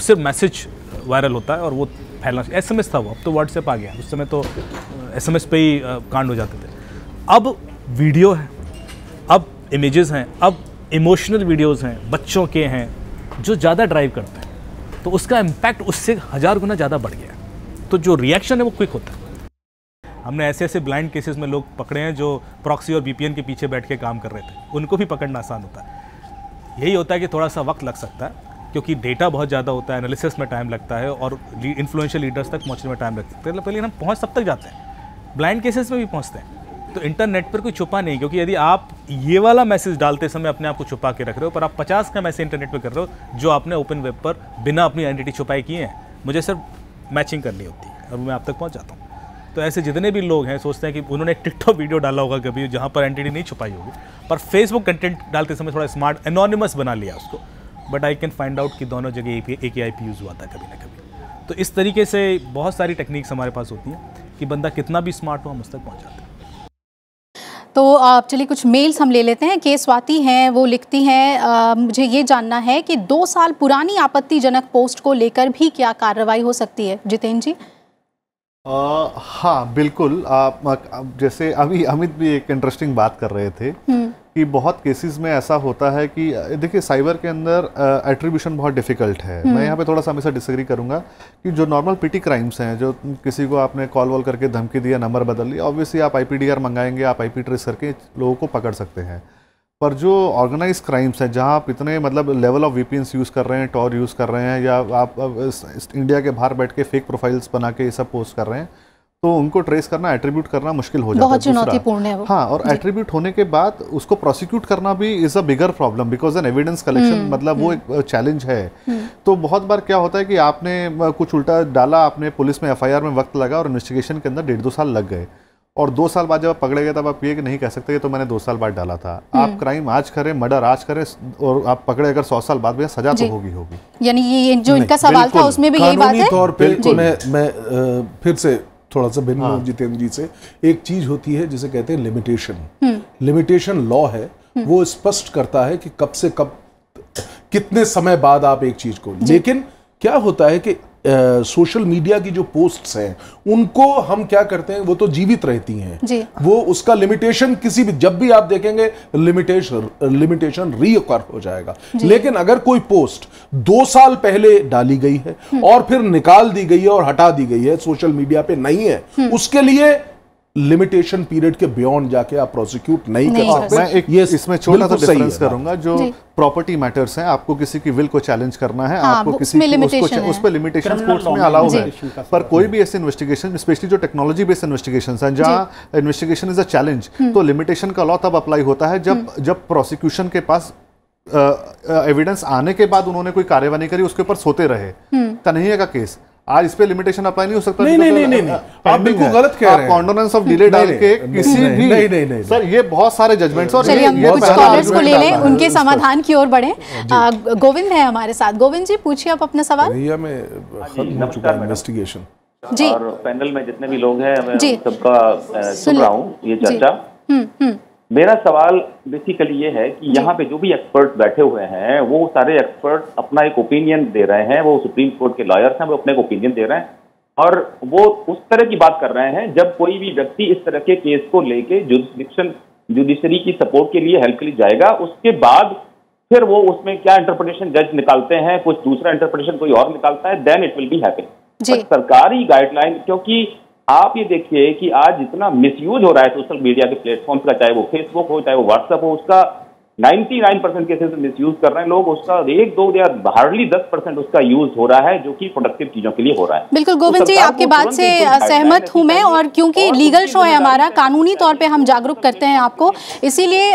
सिर्फ मैसेज वायरल होता है और वो फैलना। एसएमएस था वो, अब तो व्हाट्सएप आ गया, उस समय तो एसएमएस पे ही कांड हो जाते थे। अब वीडियो है, अब इमेजेस हैं, अब इमोशनल वीडियोज़ हैं, बच्चों के हैं, जो ज़्यादा ड्राइव करते हैं, तो उसका इम्पैक्ट उससे हज़ार गुना ज़्यादा बढ़ गया। तो जो रिएक्शन है वो क्विक होता है। हमने ऐसे ऐसे ब्लाइंड केसेस में लोग पकड़े हैं जो प्रॉक्सी और बीपीएन के पीछे बैठ के काम कर रहे थे, उनको भी पकड़ना आसान होता है। यही होता है कि थोड़ा सा वक्त लग सकता है, क्योंकि डेटा बहुत ज़्यादा होता है, एनालिसिस में टाइम लगता है, और इन्फ्लुएंशियल लीडर्स तक पहुंचने में टाइम लग सकता है। पहले हम पहुंच सब तक जाते हैं, ब्लाइंड केसेस में भी पहुँचते हैं। तो इंटरनेट पर कोई छुपा नहीं, क्योंकि यदि आप ये वाला मैसेज डालते समय अपने आप को छुपा के रख रहे हो, पर आप पचास का मैसेज इंटरनेट पर कर रहे हो जो आपने ओपन वेब पर बिना अपनी आइडेंटिटी छुपाई किए हैं। मुझे सिर्फ मैचिंग करनी होती है और मैं आप तक पहुँच जाता हूँ। तो ऐसे जितने भी लोग हैं सोचते हैं कि उन्होंने एक टिकटॉक वीडियो डाला होगा कभी जहाँ पर आइडेंटिटी नहीं छुपाई होगी, पर फेसबुक कंटेंट डालते समय थोड़ा स्मार्ट एनोनिमस बना लिया उसको। But I can find out कि दोनों जगह एक ही आईपी यूज़ हुआ था कभी ना कभी। तो इस तरीके से बहुत सारी टेक्निक्स हमारे पास होती हैं कि बंदा कितना भी स्मार्ट हो, हम उस तक पहुँच जाते हैं। तो आप चलिए कुछ मेल्स हम ले लेते हैं। के स्वाति हैं, वो लिखती हैं, आ, मुझे ये जानना है कि दो साल पुरानी आपत्तिजनक पोस्ट को लेकर भी क्या कार्रवाई हो सकती है, जितेन जी? आ, हाँ बिल्कुल। आप जैसे अभी अमित भी एक इंटरेस्टिंग बात कर रहे थे कि बहुत केसेस में ऐसा होता है कि देखिए साइबर के अंदर एट्रीब्यूशन बहुत डिफ़िकल्ट है। मैं यहाँ पे थोड़ा सा हमेशा डिसएग्री करूँगा कि जो नॉर्मल पिटी क्राइम्स हैं, जो किसी को आपने कॉल वॉल करके धमकी दिया, नंबर बदल लिया, ऑब्वियसली आप आई पी डी आर मंगाएंगे, आप आई पी ट्रेस करके लोगों को पकड़ सकते हैं। पर जो ऑर्गेनाइज क्राइम्स हैं, जहाँ आप इतने मतलब लेवल ऑफ वीपीएन्स यूज़ कर रहे हैं, टॉर यूज़ कर रहे हैं, या आप इंडिया के बाहर बैठ के फेक प्रोफाइल्स बना के ये सब पोस्ट कर रहे हैं, तो उनको ट्रेस करना, एट्रीब्यूट करना मुश्किल हो जाता है। बहुत चुनौतीपूर्ण है वो। हाँ, और एट्रीब्यूट होने के बाद उसको प्रोसिक्यूट करना भी is a bigger problem, because an evidence collection मतलब वो एक चैलेंज है। तो बहुत बार क्या होता है कि आपने कुछ उल्टा डाला, आपने पुलिस में एफ आई आर में वक्त लगा और इन्वेस्टिगेशन के अंदर डेढ़ दो साल लग गए, और दो साल बाद जब आप पकड़े गए तब आप ये नहीं कह सकते तो मैंने दो साल बाद डाला था। आप क्राइम आज करें, मर्डर आज करें, और आप पकड़े अगर सौ साल बाद भी सजा तो होगी होगी। यानी ये जो इनका सवाल था उसमें भी यही बात है। कानूनी तौर पे मैं मैं फिर से थोड़ा सा भिन्न हाँ। जितेंद्र जी से एक चीज होती है जिसे कहते हैं लिमिटेशन। लिमिटेशन लॉ है, वो स्पष्ट करता है कि कब से कब कितने समय बाद आप एक चीज को, लेकिन क्या होता है कि सोशल मीडिया की जो पोस्ट्स हैं उनको हम क्या करते हैं, वो तो जीवित रहती हैं, वो उसका लिमिटेशन किसी भी जब भी आप देखेंगे लिमिटेशन लिमिटेशन रीअकर हो जाएगा। लेकिन अगर कोई पोस्ट दो साल पहले डाली गई है और फिर निकाल दी गई है और हटा दी गई है, सोशल मीडिया पे नहीं है, उसके लिए लिमिटेशन पीरियड के बियॉन्ड जाके आप प्रोसिक्यूट नहीं, नहीं कर सकते। मैं एक ये इसमें छोटा सा डिफरेंस करूंगा, जो प्रॉपर्टी मैटर्स हैं, आपको किसी की विल को चैलेंज करना है, हाँ, आपको किसी उसको उस पर लिमिटेशन कोर्ट्स में अलाउ है, पर कोई भी ऐसे इन्वेस्टिगेशन, स्पेशली जो टेक्नोलॉजी बेस्ड इन्वेस्टिगेशन है जहाँ इन्वेस्टिगेशन इज अ चैलेंज, तो लिमिटेशन का लॉ तब अप्लाई होता है जब जब प्रोसिक्यूशन के पास एविडेंस आने के बाद उन्होंने कोई कार्यवाही नहीं करी, उसके ऊपर सोते रहे। कन्हैया का केस आज इस पे लिमिटेशन अप्लाई नहीं हो सकता। नहीं नहीं नहीं नहीं, नहीं, नहीं। आप बिल्कुल गलत कह रहे हैं। कॉन्डोनेंस ऑफ डिले डाल के किसी भी नहीं नहीं नहीं सर, ये बहुत सारे जजमेंट्स और चलिए हम कुछ कॉलर्स को ले लें, उनके समाधान की ओर बढ़े। गोविंद है हमारे साथ, गोविंद जी पूछिए आप अपना सवाल। भैया मैं खत्म हो चुका है इन्वेस्टिगेशन जी, और पैनल में जितने भी लोग हैं मैं सबका सुन रहा हूँ ये चर्चा। मेरा सवाल बेसिकली ये है कि यहाँ पे जो भी एक्सपर्ट बैठे हुए हैं वो सारे एक्सपर्ट अपना एक ओपिनियन दे रहे हैं, वो सुप्रीम कोर्ट के लॉयर्स हैं, वो अपने एक ओपिनियन दे रहे हैं और वो उस तरह की बात कर रहे हैं जब कोई भी व्यक्ति इस तरह के केस को लेके जुडिशन जुडिशरी की सपोर्ट के लिए हेल्प के लिए जाएगा, उसके बाद फिर वो उसमें क्या इंटरप्रिटेशन जज निकालते हैं, कुछ दूसरा इंटरप्रिटेशन कोई और निकालता है, then it will be happen. सरकारी गाइडलाइन, क्योंकि आप ये देखिए कि आज जितना मिसयूज हो रहा है सोशल मीडिया के प्लेटफॉर्म का, चाहे वो फेसबुक हो चाहे वो व्हाट्सएप हो, उसका निन्यानवे परसेंट केसेस में मिसयूज कर रहे हैं लोग, उसका एक दो या हार्डली दस परसेंट उसका यूज हो रहा है जो कि प्रोडक्टिव चीजों के लिए हो रहा है। बिल्कुल गोविंद जी, आपकी बात से सहमत हूं मैं, और क्योंकि लीगल शो है हमारा, कानूनी तौर पे हम जागरूक करते हैं आपको, इसीलिए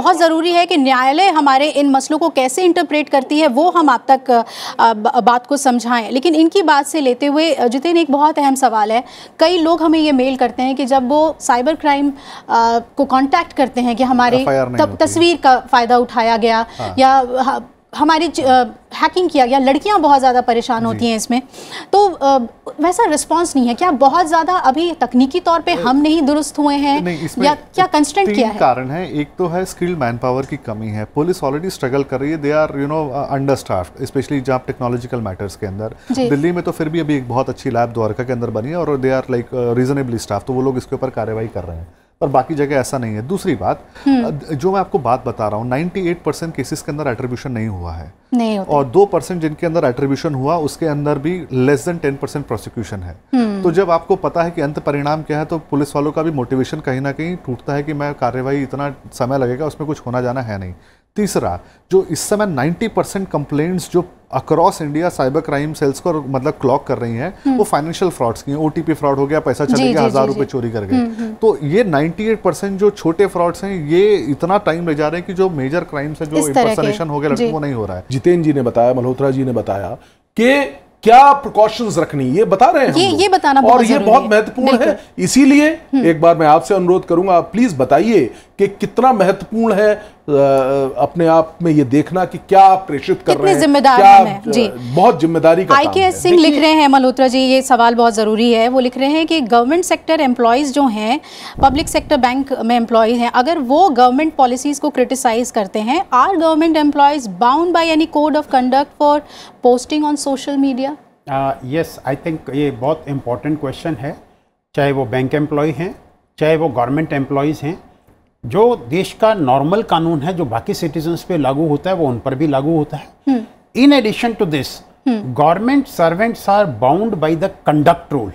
बहुत जरूरी है कि न्यायालय हमारे इन मसलों को कैसे इंटरप्रेट करती है वो हम आप तक बात को समझाएं। लेकिन इनकी बात से लेते हुए जितेन, एक बहुत अहम सवाल है, कई लोग हमें ये मेल करते हैं कि जब वो साइबर क्राइम को कॉन्टैक्ट करते हैं कि हमारे तस्वीर फायदा उठाया गया हाँ। या हमारी हैकिंग किया गया, लड़कियां बहुत ज़्यादा परेशान होती हैं इसमें, तो आ, वैसा रिस्पांस नहीं है क्या? बहुत ज़्यादा अभी तकनीकी तौर पे हम नहीं दुरुस्त हुए हैं या क्या कंस्टेंट किया है? कारण है, एक तो है स्किल्ड मैन पावर की कमी है, पुलिस ऑलरेडी स्ट्रगल कर रही है, they are you know understaffed, specially जहाँ टेक्नोलॉजिकल मैटर्स के अंदर। दिल्ली में तो फिर भी अभी एक बहुत अच्छी लैब द्वारका के अंदर बनी है और they are like reasonably staff, तो वो लोग इसके ऊपर कार्रवाई कर रहे हैं, पर बाकी जगह ऐसा नहीं है। दूसरी बात जो मैं आपको बात बता रहा हूँ, अट्ठानवे परसेंट केसेस के अंदर एट्रीब्यूशन नहीं हुआ है नहीं और दो परसेंट जिनके अंदर एट्रीब्यूशन हुआ उसके अंदर भी less than ten percent prosecution है। तो जब आपको पता है कि अंत परिणाम क्या है तो पुलिस वालों का भी मोटिवेशन कहीं ना कहीं टूटता है कि मैं कार्यवाही इतना समय लगेगा उसमें कुछ होना जाना है नहीं। तीसरा, जो इस समय नब्बे परसेंट कंप्लेंट्स जो across India cyber crime cells को मतलब क्लॉक कर रही हैं वो फाइनेंशियल फ्रॉड्स की हैं, ओटीपी फ्रॉड हो गया, पैसा चले गया, हजार रुपए चोरी कर गए। तो ये अट्ठानवे परसेंट जो छोटे फ्रॉड्स हैं ये इतना टाइम ले जा रहे हैं कि जो मेजर क्राइम्स है जो इंपर्सनेशन हो गया लड़कों को नहीं हो रहा है। जितेन जी ने बताया, मल्होत्रा जी ने बताया कि क्या प्रिकॉशंस रखनी, ये बता रहे हैं ये, ये बताना बहुत और ये बहुत महत्वपूर्ण है, है। इसीलिए एक बार मैं आपसे अनुरोध करूंगा, आप प्लीज बताइए कि कितना महत्वपूर्ण है अपने आप में ये देखना कि क्या आप प्रेषित कर रहे हैं, जिम्मेदार हैं जी, बहुत जिम्मेदारी का। आईकेएस सिंह लिख रहे हैं मल्होत्रा जी, ये सवाल बहुत ज़रूरी है, वो लिख रहे हैं कि गवर्नमेंट सेक्टर एम्प्लॉयज़ जो हैं, पब्लिक सेक्टर बैंक में एम्प्लॉय हैं, अगर वो गवर्नमेंट पॉलिसीज़ को क्रिटिसाइज़ करते हैं, are government employees bound by any code of conduct for posting on social media? Yes, I think ये बहुत इम्पॉर्टेंट क्वेश्चन है, चाहे वो बैंक एम्प्लॉय हैं चाहे वो गवर्नमेंट एम्प्लॉयज़ हैं। जो देश का नॉर्मल कानून है जो बाकी सिटीजन्स पे लागू होता है वो उन पर भी लागू होता है। In addition to this, government servants are bound by the conduct rule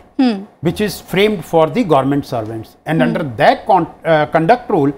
which is framed for the government servants, and under that conduct rule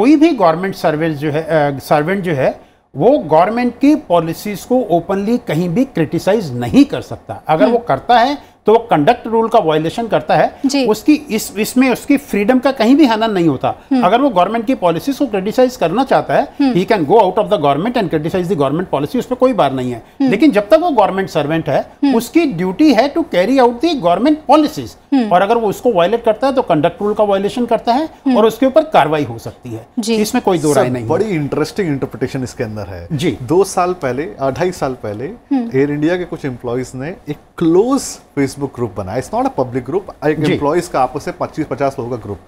कोई भी गवर्नमेंट सर्वेंट जो है सर्वेंट uh, जो है वो गवर्नमेंट की पॉलिसीज को ओपनली कहीं भी क्रिटिसाइज नहीं कर सकता। अगर वो करता है तो वो कंडक्ट रूल का वायलेशन करता है, उसकी इस इसमें उसकी फ्रीडम का कहीं भी हनन नहीं होता। अगर वो गवर्नमेंट की पॉलिसीज को क्रिटिसाइज करना चाहता है, he can go out of the government and criticise the government policy, उस पर कोई बार नहीं है। लेकिन जब तक वो गवर्नमेंट सर्वेंट है उसकी ड्यूटी है to carry out the government policies, और अगर वो उसको वायलेट करता है तो कंडक्ट रूल का वायलेशन करता है और उसके ऊपर कार्रवाई हो सकती है, इसमें कोई दो राय नहीं। बड़ी इंटरेस्टिंग इंटरप्रिटेशन इसके अंदर है जी। दो साल पहले, अढ़ाई साल पहले एयर इंडिया के कुछ एम्प्लॉयज ने एक क्लोज फेस फेसबुक ग्रुप बना, it's not a public group, एक एम्प्लॉयज का आपस में पच्चीस पचास लोगों का ग्रुप,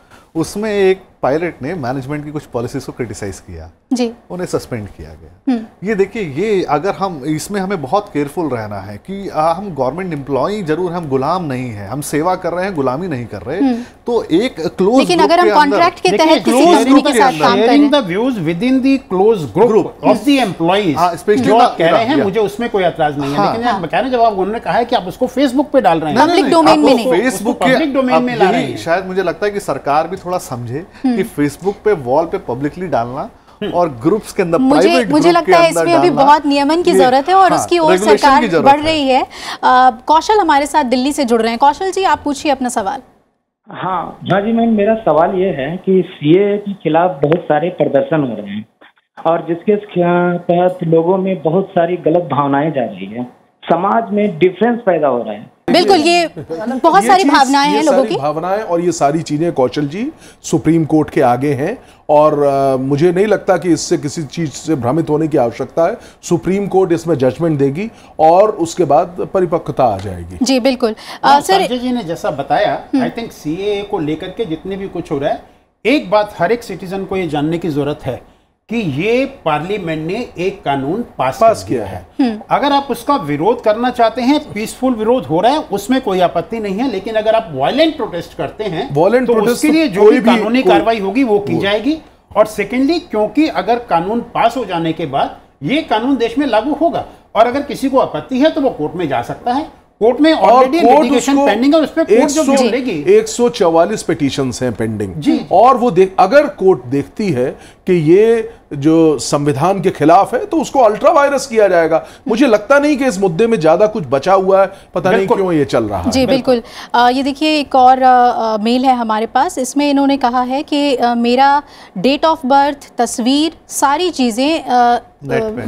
उसमें एक पायलट ने मैनेजमेंट की कुछ पॉलिसीज को क्रिटिसाइज किया, जी उन्हें सस्पेंड किया गया। ये देखिए, ये अगर हम इसमें हमें बहुत केयरफुल रहना है कि आ, हम गवर्नमेंट एम्प्लॉय जरूर, हम गुलाम नहीं है, हम सेवा कर रहे हैं, गुलामी नहीं कर रहे। तो एक क्लोज, लेकिन अगर हम कॉन्ट्रैक्ट के तहत क्लोज ग्रुप के साथ sharing the views within the close group of the employees, specially कह रहे हैं मुझे उसमें कोई एतराज नहीं है, लेकिन आप बता रहे जब आप उन्होंने कहा है कि आप उसको फेसबुक पे डाल रहे हैं, पब्लिक डोमेन में नहीं, फेसबुक पब्लिक डोमेन में ला रहे हैं। शायद मुझे लगता है कि सरकार भी थोड़ा समझे कि फेसबुक पे वॉल पे पब्लिकली डालना और ग्रुप्स के अंदर, मुझे मुझे लगता है इसमें अभी बहुत नियमन की जरूरत है और हाँ, उसकी ओर सरकार बढ़ रही है। आ, कौशल हमारे साथ दिल्ली से जुड़ रहे हैं। कौशल जी, आप पूछिए अपना सवाल। हाँ हाँ जी मैम, मेरा सवाल ये है कि सीए के खिलाफ बहुत सारे प्रदर्शन हो रहे हैं और जिसके तहत लोगों में बहुत सारी गलत भावनाएं जा रही है, समाज में डिफरेंस पैदा हो रहा है। बिल्कुल, ये बहुत ये सारी भावनाएं हैं लोगों की, भावनाएं और ये सारी चीजें कौशल जी सुप्रीम कोर्ट के आगे हैं और आ, मुझे नहीं लगता कि इससे किसी चीज से भ्रमित होने की आवश्यकता है। सुप्रीम कोर्ट इसमें जजमेंट देगी और उसके बाद परिपक्वता आ जाएगी। जी बिल्कुल। संजय जी ने जैसा बताया, आई थिंक सीए को लेकर के जितने भी कुछ हो रहा है, एक बात हर एक सिटीजन को ये जानने की जरूरत है कि ये पार्लियामेंट ने एक कानून पास, पास किया है। अगर आप उसका विरोध करना चाहते हैं, पीसफुल विरोध हो रहा है, उसमें कोई आपत्ति नहीं है, लेकिन अगर आप वायलेंट प्रोटेस्ट करते हैं वायलेंट तो उसके लिए जो भी कानूनी कार्रवाई होगी वो की जाएगी। और सेकेंडली, क्योंकि अगर कानून पास हो जाने के बाद ये कानून देश में लागू होगा और अगर किसी को आपत्ति है तो वो कोर्ट में जा सकता है। कोर्ट में ऑलरेडी लिटिगेशन पेंडिंग है, उस पे कोर्ट जो बोलेगी। एक सौ चवालीस पिटीशंस हैं पेंडिंग और वो देख, अगर कोर्ट देखती है कि ये जो संविधान के खिलाफ है तो उसको अल्ट्रा वायरस किया जाएगा। मुझे लगता नहीं कि इस मुद्दे में ज्यादा कुछ बचा हुआ है, पता नहीं क्यों ये चल रहा है। जी बिल्कुल। आ, ये देखिए एक और आ, मेल है हमारे पास, इसमें इन्होंने कहा है कि आ, मेरा डेट ऑफ बर्थ, तस्वीर, सारी चीजें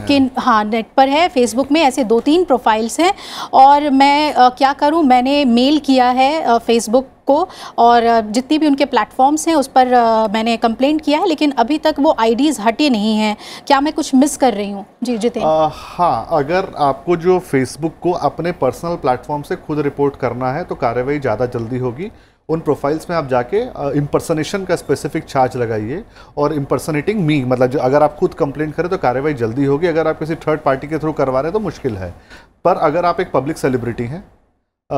किन हाँ नेट पर है, फेसबुक में ऐसे दो तीन प्रोफाइल्स हैं और मैं आ, क्या करूं, मैंने मेल किया है आ, फेसबुक को और जितनी भी उनके प्लेटफॉर्म्स हैं उस पर आ, मैंने कंप्लेंट किया है, लेकिन अभी तक वो आईडीज़ हटे नहीं हैं। क्या मैं कुछ मिस कर रही हूं? जी जितेन। हाँ, अगर आपको जो फेसबुक को अपने पर्सनल प्लेटफॉर्म से खुद रिपोर्ट करना है तो कार्रवाई ज़्यादा जल्दी होगी। उन प्रोफाइल्स में आप जाके इम्पर्सनेशन का स्पेसिफिक चार्ज लगाइए और इम्पर्सनेटिंग मी, मतलब जो अगर आप खुद कंप्लेंट करें तो कार्रवाई जल्दी होगी। अगर आप किसी थर्ड पार्टी के थ्रू करवा रहे हैं तो मुश्किल है, पर अगर आप एक पब्लिक सेलिब्रिटी हैं,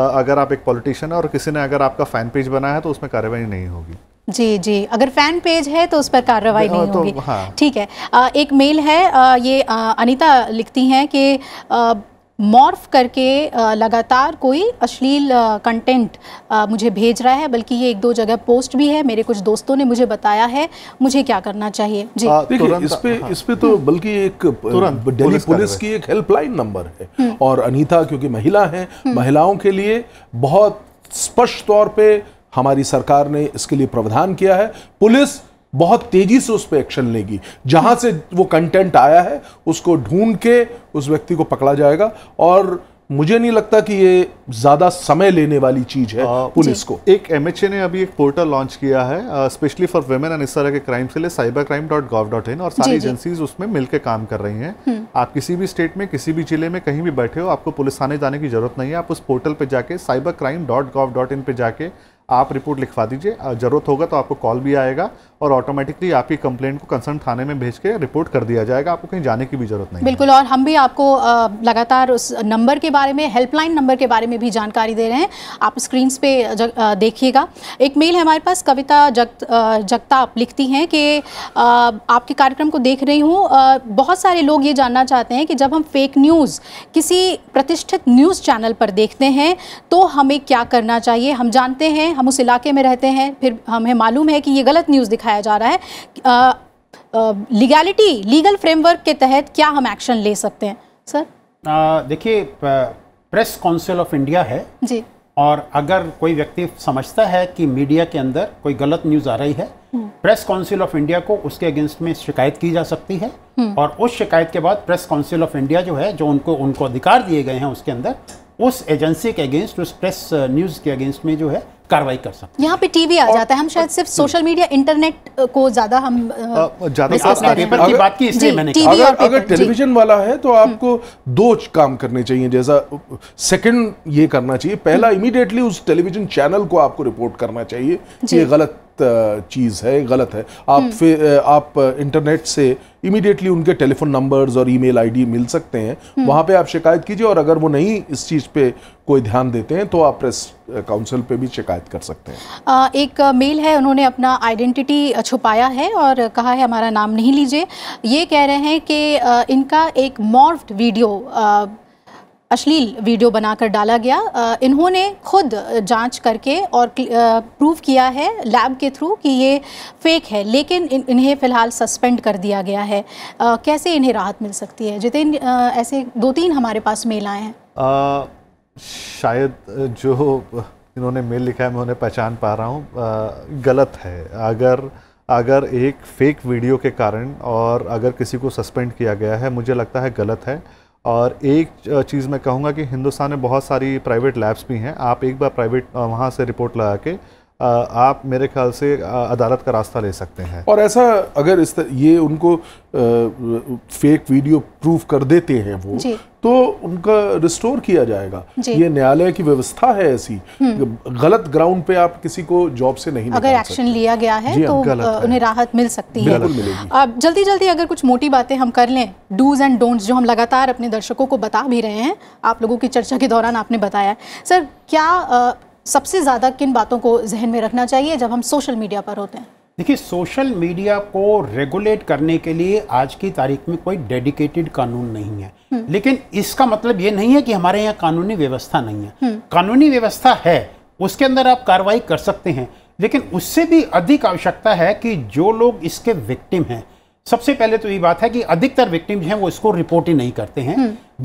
अगर आप एक पॉलिटिशियन हैं और किसी ने अगर आपका फ़ैन पेज बनाया है तो उसमें कार्रवाई नहीं होगी। जी जी, अगर फैन पेज है तो उस पर कार्रवाई नहीं तो होगी। हाँ। ठीक है। आ, एक मेल है, आ, ये आ, अनिता लिखती हैं कि आ, मॉर्फ करके लगातार कोई अश्लील कंटेंट मुझे भेज रहा है, बल्कि ये एक दो जगह पोस्ट भी है, मेरे कुछ दोस्तों ने मुझे बताया है, मुझे क्या करना चाहिए? जी देखिए, इस पे इस पे तो बल्कि एक दिल्ली पुलिस की एक हेल्पलाइन नंबर है और अनीता क्योंकि महिला है, महिलाओं के लिए बहुत स्पष्ट तौर पे हमारी सरकार ने इसके लिए प्रावधान किया है। पुलिस बहुत तेजी से उस पर एक्शन लेगी, जहां से वो कंटेंट आया है उसको ढूंढ के उस व्यक्ति को पकड़ा जाएगा और मुझे नहीं लगता कि ये ज़्यादा समय लेने वाली चीज़ है पुलिस को। एक एमएचए ने अभी एक पोर्टल लॉन्च किया है स्पेशली फॉर वेमेन एंड इस तरह के क्राइम के लिए, cyber crime dot gov dot in, और सारी एजेंसीज उसमें मिलकर काम कर रही हैं। आप किसी भी स्टेट में, किसी भी जिले में, कहीं भी बैठे हो, आपको पुलिस थाने जाने की जरूरत नहीं है। आप उस पोर्टल पर जाके cyber crime dot gov dot in पर जाके आप रिपोर्ट लिखवा दीजिए, जरूरत होगा तो आपको कॉल भी आएगा और ऑटोमेटिकली आपकी कंप्लेंट को कंसर्न थाने में भेज के रिपोर्ट कर दिया जाएगा, आपको कहीं जाने की भी जरूरत नहीं। बिल्कुल, और हम भी आपको लगातार उस नंबर के बारे में, हेल्पलाइन नंबर के बारे में भी जानकारी दे रहे हैं, आप स्क्रीन पे देखिएगा। एक मेल है हमारे पास, कविता जगत जगताप लिखती हैं कि आपके कार्यक्रम को देख रही हूँ, बहुत सारे लोग ये जानना चाहते हैं कि जब हम फेक न्यूज़ किसी प्रतिष्ठित न्यूज़ चैनल पर देखते हैं तो हमें क्या करना चाहिए? हम जानते हैं, हम उस इलाके में रहते हैं, फिर हमें मालूम है कि ये गलत न्यूज़ दिखाया जा रहा है, ah, ah, legality, legal framework के तहत क्या हम एक्शन ले सकते हैं? सर देखिए, प्रेस काउंसिल ऑफ इंडिया है जी, और अगर कोई व्यक्ति समझता है कि मीडिया के अंदर कोई गलत न्यूज़ आ रही है, प्रेस काउंसिल ऑफ इंडिया को उसके अगेंस्ट में शिकायत की जा सकती है और उस शिकायत के बाद प्रेस काउंसिल ऑफ इंडिया जो है, जो उनको उनको अधिकार दिए गए हैं उसके अंदर, उस एजेंसी के अगेंस्ट, उस प्रेस न्यूज़ के अगेंस्ट में जो है कार्रवाई कर सकते हैं। यहाँ पे टीवी आ जाता है, हम शायद सिर्फ सोशल मीडिया इंटरनेट को ज्यादा हम ज्यादा पेपर की बात की इसलिए मैंने कहा। अगर अगर टेलीविजन वाला है तो आपको दो काम करने चाहिए, जैसा सेकंड ये करना चाहिए, पहला इमीडिएटली उस टेलीविजन चैनल को आपको रिपोर्ट करना चाहिए कि ये गलत चीज है, गलत है। आप फिर आप इंटरनेट से इमीडिएटली उनके टेलीफोन नंबर्स और ईमेल आईडी मिल सकते हैं, वहां पे आप शिकायत कीजिए, और अगर वो नहीं इस चीज पे कोई ध्यान देते हैं तो आप प्रेस काउंसिल पे भी शिकायत कर सकते हैं। आ, एक मेल है, उन्होंने अपना आइडेंटिटी छुपाया है और कहा है हमारा नाम नहीं लीजिए। ये कह रहे हैं कि इनका एक मॉर्फ्ड वीडियो आ, अश्लील वीडियो बनाकर डाला गया, इन्होंने खुद जांच करके और प्रूव किया है लैब के थ्रू कि ये फेक है, लेकिन इन, इन्हें फ़िलहाल सस्पेंड कर दिया गया है। आ, कैसे इन्हें राहत मिल सकती है जितेन? ऐसे दो तीन हमारे पास मेल आए हैं, शायद जो इन्होंने मेल लिखा है मैं उन्हें पहचान पा रहा हूँ। गलत है, अगर अगर एक फेक वीडियो के कारण और अगर किसी को सस्पेंड किया गया है, मुझे लगता है गलत है। और एक चीज़ मैं कहूँगा कि हिंदुस्तान में बहुत सारी प्राइवेट लैब्स भी हैं, आप एक बार प्राइवेट वहाँ से रिपोर्ट लगा के आप मेरे ख्याल से अदालत का रास्ता ले सकते हैं। और ऐसा अगर इस ये उनको फेक वीडियो प्रूफ कर देते हैं वो, तो उनका रिस्टोर किया जाएगा। ये न्यायालय की व्यवस्था है ऐसी, गलत ग्राउंड पे आप किसी को जॉब से नहीं, अगर एक्शन लिया गया है तो उन्हें राहत मिल सकती है। अब जल्दी जल्दी अगर कुछ मोटी बातें हम कर लें, डूज एंड डोंट्स, जो हम लगातार अपने दर्शकों को बता भी रहे हैं, आप लोगों की चर्चा के दौरान आपने बताया सर, क्या सबसे ज़्यादा किन बातों को जहन में रखना चाहिए जब हम सोशल मीडिया पर होते हैं? देखिए, सोशल मीडिया को रेगुलेट करने के लिए आज की तारीख में कोई डेडिकेटेड कानून नहीं है, लेकिन इसका मतलब ये नहीं है कि हमारे यहाँ कानूनी व्यवस्था नहीं है। कानूनी व्यवस्था है, उसके अंदर आप कार्रवाई कर सकते हैं, लेकिन उससे भी अधिक आवश्यकता है कि जो लोग इसके विक्टिम हैं, सबसे पहले तो ये बात है कि अधिकतर विक्टिम्स हैं वो इसको रिपोर्ट ही नहीं करते हैं,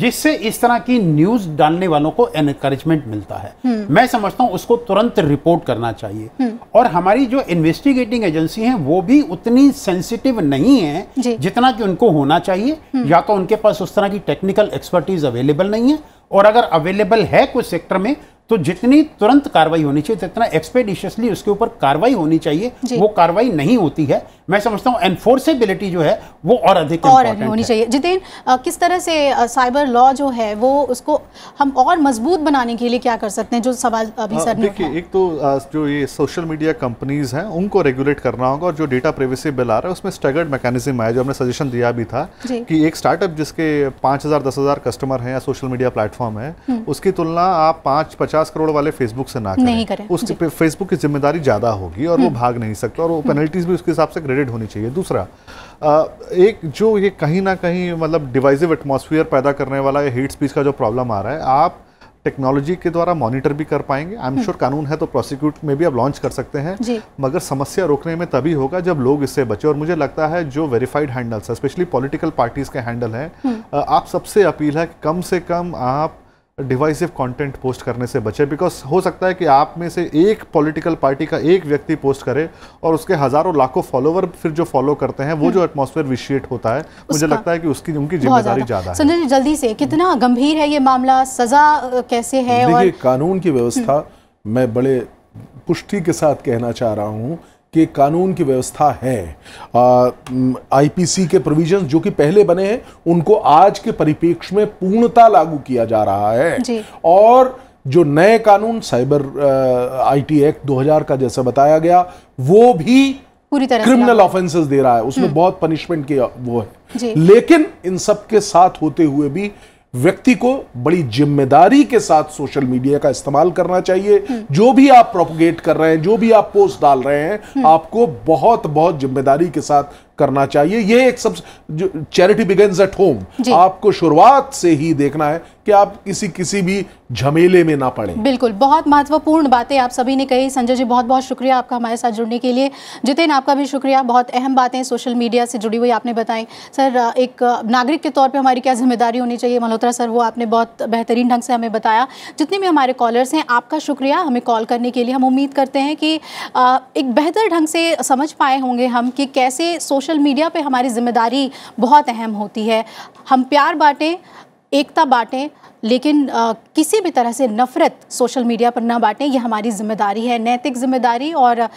जिससे इस तरह की न्यूज डालने वालों को एनकरेजमेंट मिलता है। मैं समझता हूँ उसको तुरंत रिपोर्ट करना चाहिए, और हमारी जो इन्वेस्टिगेटिंग एजेंसी हैं वो भी उतनी सेंसिटिव नहीं है जितना कि उनको होना चाहिए, या तो उनके पास उस तरह की टेक्निकल एक्सपर्टीज अवेलेबल नहीं है, और अगर अवेलेबल है कुछ सेक्टर में तो जितनी तुरंत कार्रवाई होनी चाहिए जितना एक्सपेडिशियसली उसके ऊपर कार्रवाई होनी चाहिए, वो कार्रवाई नहीं होती है। मैं समझता हूँ एनफोर्सेबिलिटी जो है वो और अधिक और होनी चाहिए। जितेन, किस तरह से साइबर लॉ जो है वो उसको हम और मजबूत बनाने के लिए क्या कर सकते हैं, जो सवाल अभी सर ने देखिए, एक तो जो ये सोशल मीडिया कंपनीज हैं उनको रेगुलेट करना होगा, और जो डेटा प्राइवेसी बिल आ रहा है उसमें स्टैगर्ड मैकेनिज्म आया, जो हमने सजेशन दिया भी था कि एक स्टार्टअप जिसके पाँच हज़ार दस हज़ार कस्टमर हैं या सोशल मीडिया प्लेटफॉर्म है, उसकी तुलना आप पाँच पचास करोड़ वाले फेसबुक से ना करें, उसके पे फेसबुक की जिम्मेदारी ज़्यादा होगी और वो भाग नहीं सकता, और वो पेनल्टीज भी उसके हिसाब से ग्रेडेड होनी चाहिए। दूसरा आ, एक जो ये कहीं ना कहीं मतलब डिवाइसिव एटमॉस्फेयर पैदा करने वाला ये हेट स्पीच का जो प्रॉब्लम आ रहा है, आप टेक्नोलॉजी के द्वारा मॉनिटर भी कर पाएंगे। आई एम श्योर कानून है तो प्रोसिक्यूट में भी आप लॉन्च कर सकते हैं, मगर समस्या रोकने में तभी होगा जब लोग इससे बचे। और मुझे लगता है जो वेरीफाइड हैंडल्स है, स्पेशली पॉलिटिकल पार्टीज के हैंडल हैं, आप सबसे अपील है कि कम से कम आप डिवाइसिव कंटेंट पोस्ट करने से बचें, बिकॉज हो सकता है कि आप में से एक पॉलिटिकल पार्टी का एक व्यक्ति पोस्ट करे और उसके हज़ारों लाखों फॉलोवर फिर जो फॉलो करते हैं, वो जो एटमॉस्फेयर विशिएट होता है, मुझे लगता है कि उसकी उनकी जिम्मेदारी ज़्यादा है। संजय जी, जल्दी से, कितना गंभीर है ये मामला, सज़ा कैसे है? देखिए, कानून की व्यवस्था, मैं बड़े पुष्टि के साथ कहना चाह रहा हूँ कि कानून की व्यवस्था है। आईपीसी के प्रोविजन जो कि पहले बने हैं उनको आज के परिप्रेक्ष्य में पूर्णता लागू किया जा रहा है, और जो नए कानून साइबर आईटी एक्ट दो हज़ार का जैसा बताया गया वो भी पूरी तरह क्रिमिनल ऑफेंसेस दे रहा है, उसमें बहुत पनिशमेंट की वो है। लेकिन इन सब के साथ होते हुए भी व्यक्ति को बड़ी जिम्मेदारी के साथ सोशल मीडिया का इस्तेमाल करना चाहिए। जो भी आप प्रोपगेट कर रहे हैं, जो भी आप पोस्ट डाल रहे हैं, आपको बहुत बहुत जिम्मेदारी के साथ करना चाहिए। ये एक सब चैरिटी बिगिंस एट होम, आपको शुरुआत से ही देखना है कि आप किसी किसी भी झमेले में ना पड़े। बिल्कुल, बहुत महत्वपूर्ण बातें आप सभी ने कही। संजय जी, बहुत बहुत शुक्रिया आपका हमारे साथ जुड़ने के लिए। जितेन, आपका भी शुक्रिया, बहुत अहम बातें सोशल मीडिया से जुड़ी हुई आपने बताई। सर, एक नागरिक के तौर पर हमारी क्या जिम्मेदारी होनी चाहिए? मल्होत्रा सर, वो आपने बहुत बेहतरीन ढंग से हमें बताया। जितने भी हमारे कॉलर्स हैं, आपका शुक्रिया हमें कॉल करने के लिए। हम उम्मीद करते हैं कि एक बेहतर ढंग से समझ पाए होंगे हम कि कैसे सोशल मीडिया पे हमारी जिम्मेदारी बहुत अहम होती है। हम प्यार बांटें, एकता बांटें, लेकिन आ, किसी भी तरह से नफरत सोशल मीडिया पर ना बांटें। यह हमारी जिम्मेदारी है, नैतिक जिम्मेदारी और आ,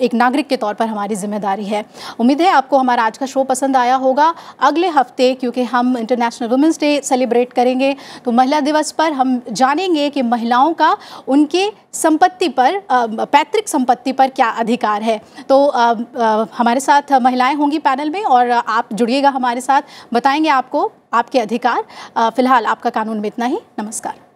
एक नागरिक के तौर पर हमारी जिम्मेदारी है। उम्मीद है आपको हमारा आज का शो पसंद आया होगा। अगले हफ्ते, क्योंकि हम इंटरनेशनल वुमेंस डे सेलिब्रेट करेंगे, तो महिला दिवस पर हम जानेंगे कि महिलाओं का उनके संपत्ति पर, पैतृक संपत्ति पर क्या अधिकार है। तो आ, आ, हमारे साथ महिलाएँ होंगी पैनल में और आप जुड़िएगा हमारे साथ, बताएँगे आपको आपके अधिकार। फिलहाल आपका कानून में इतना ही। नमस्कार।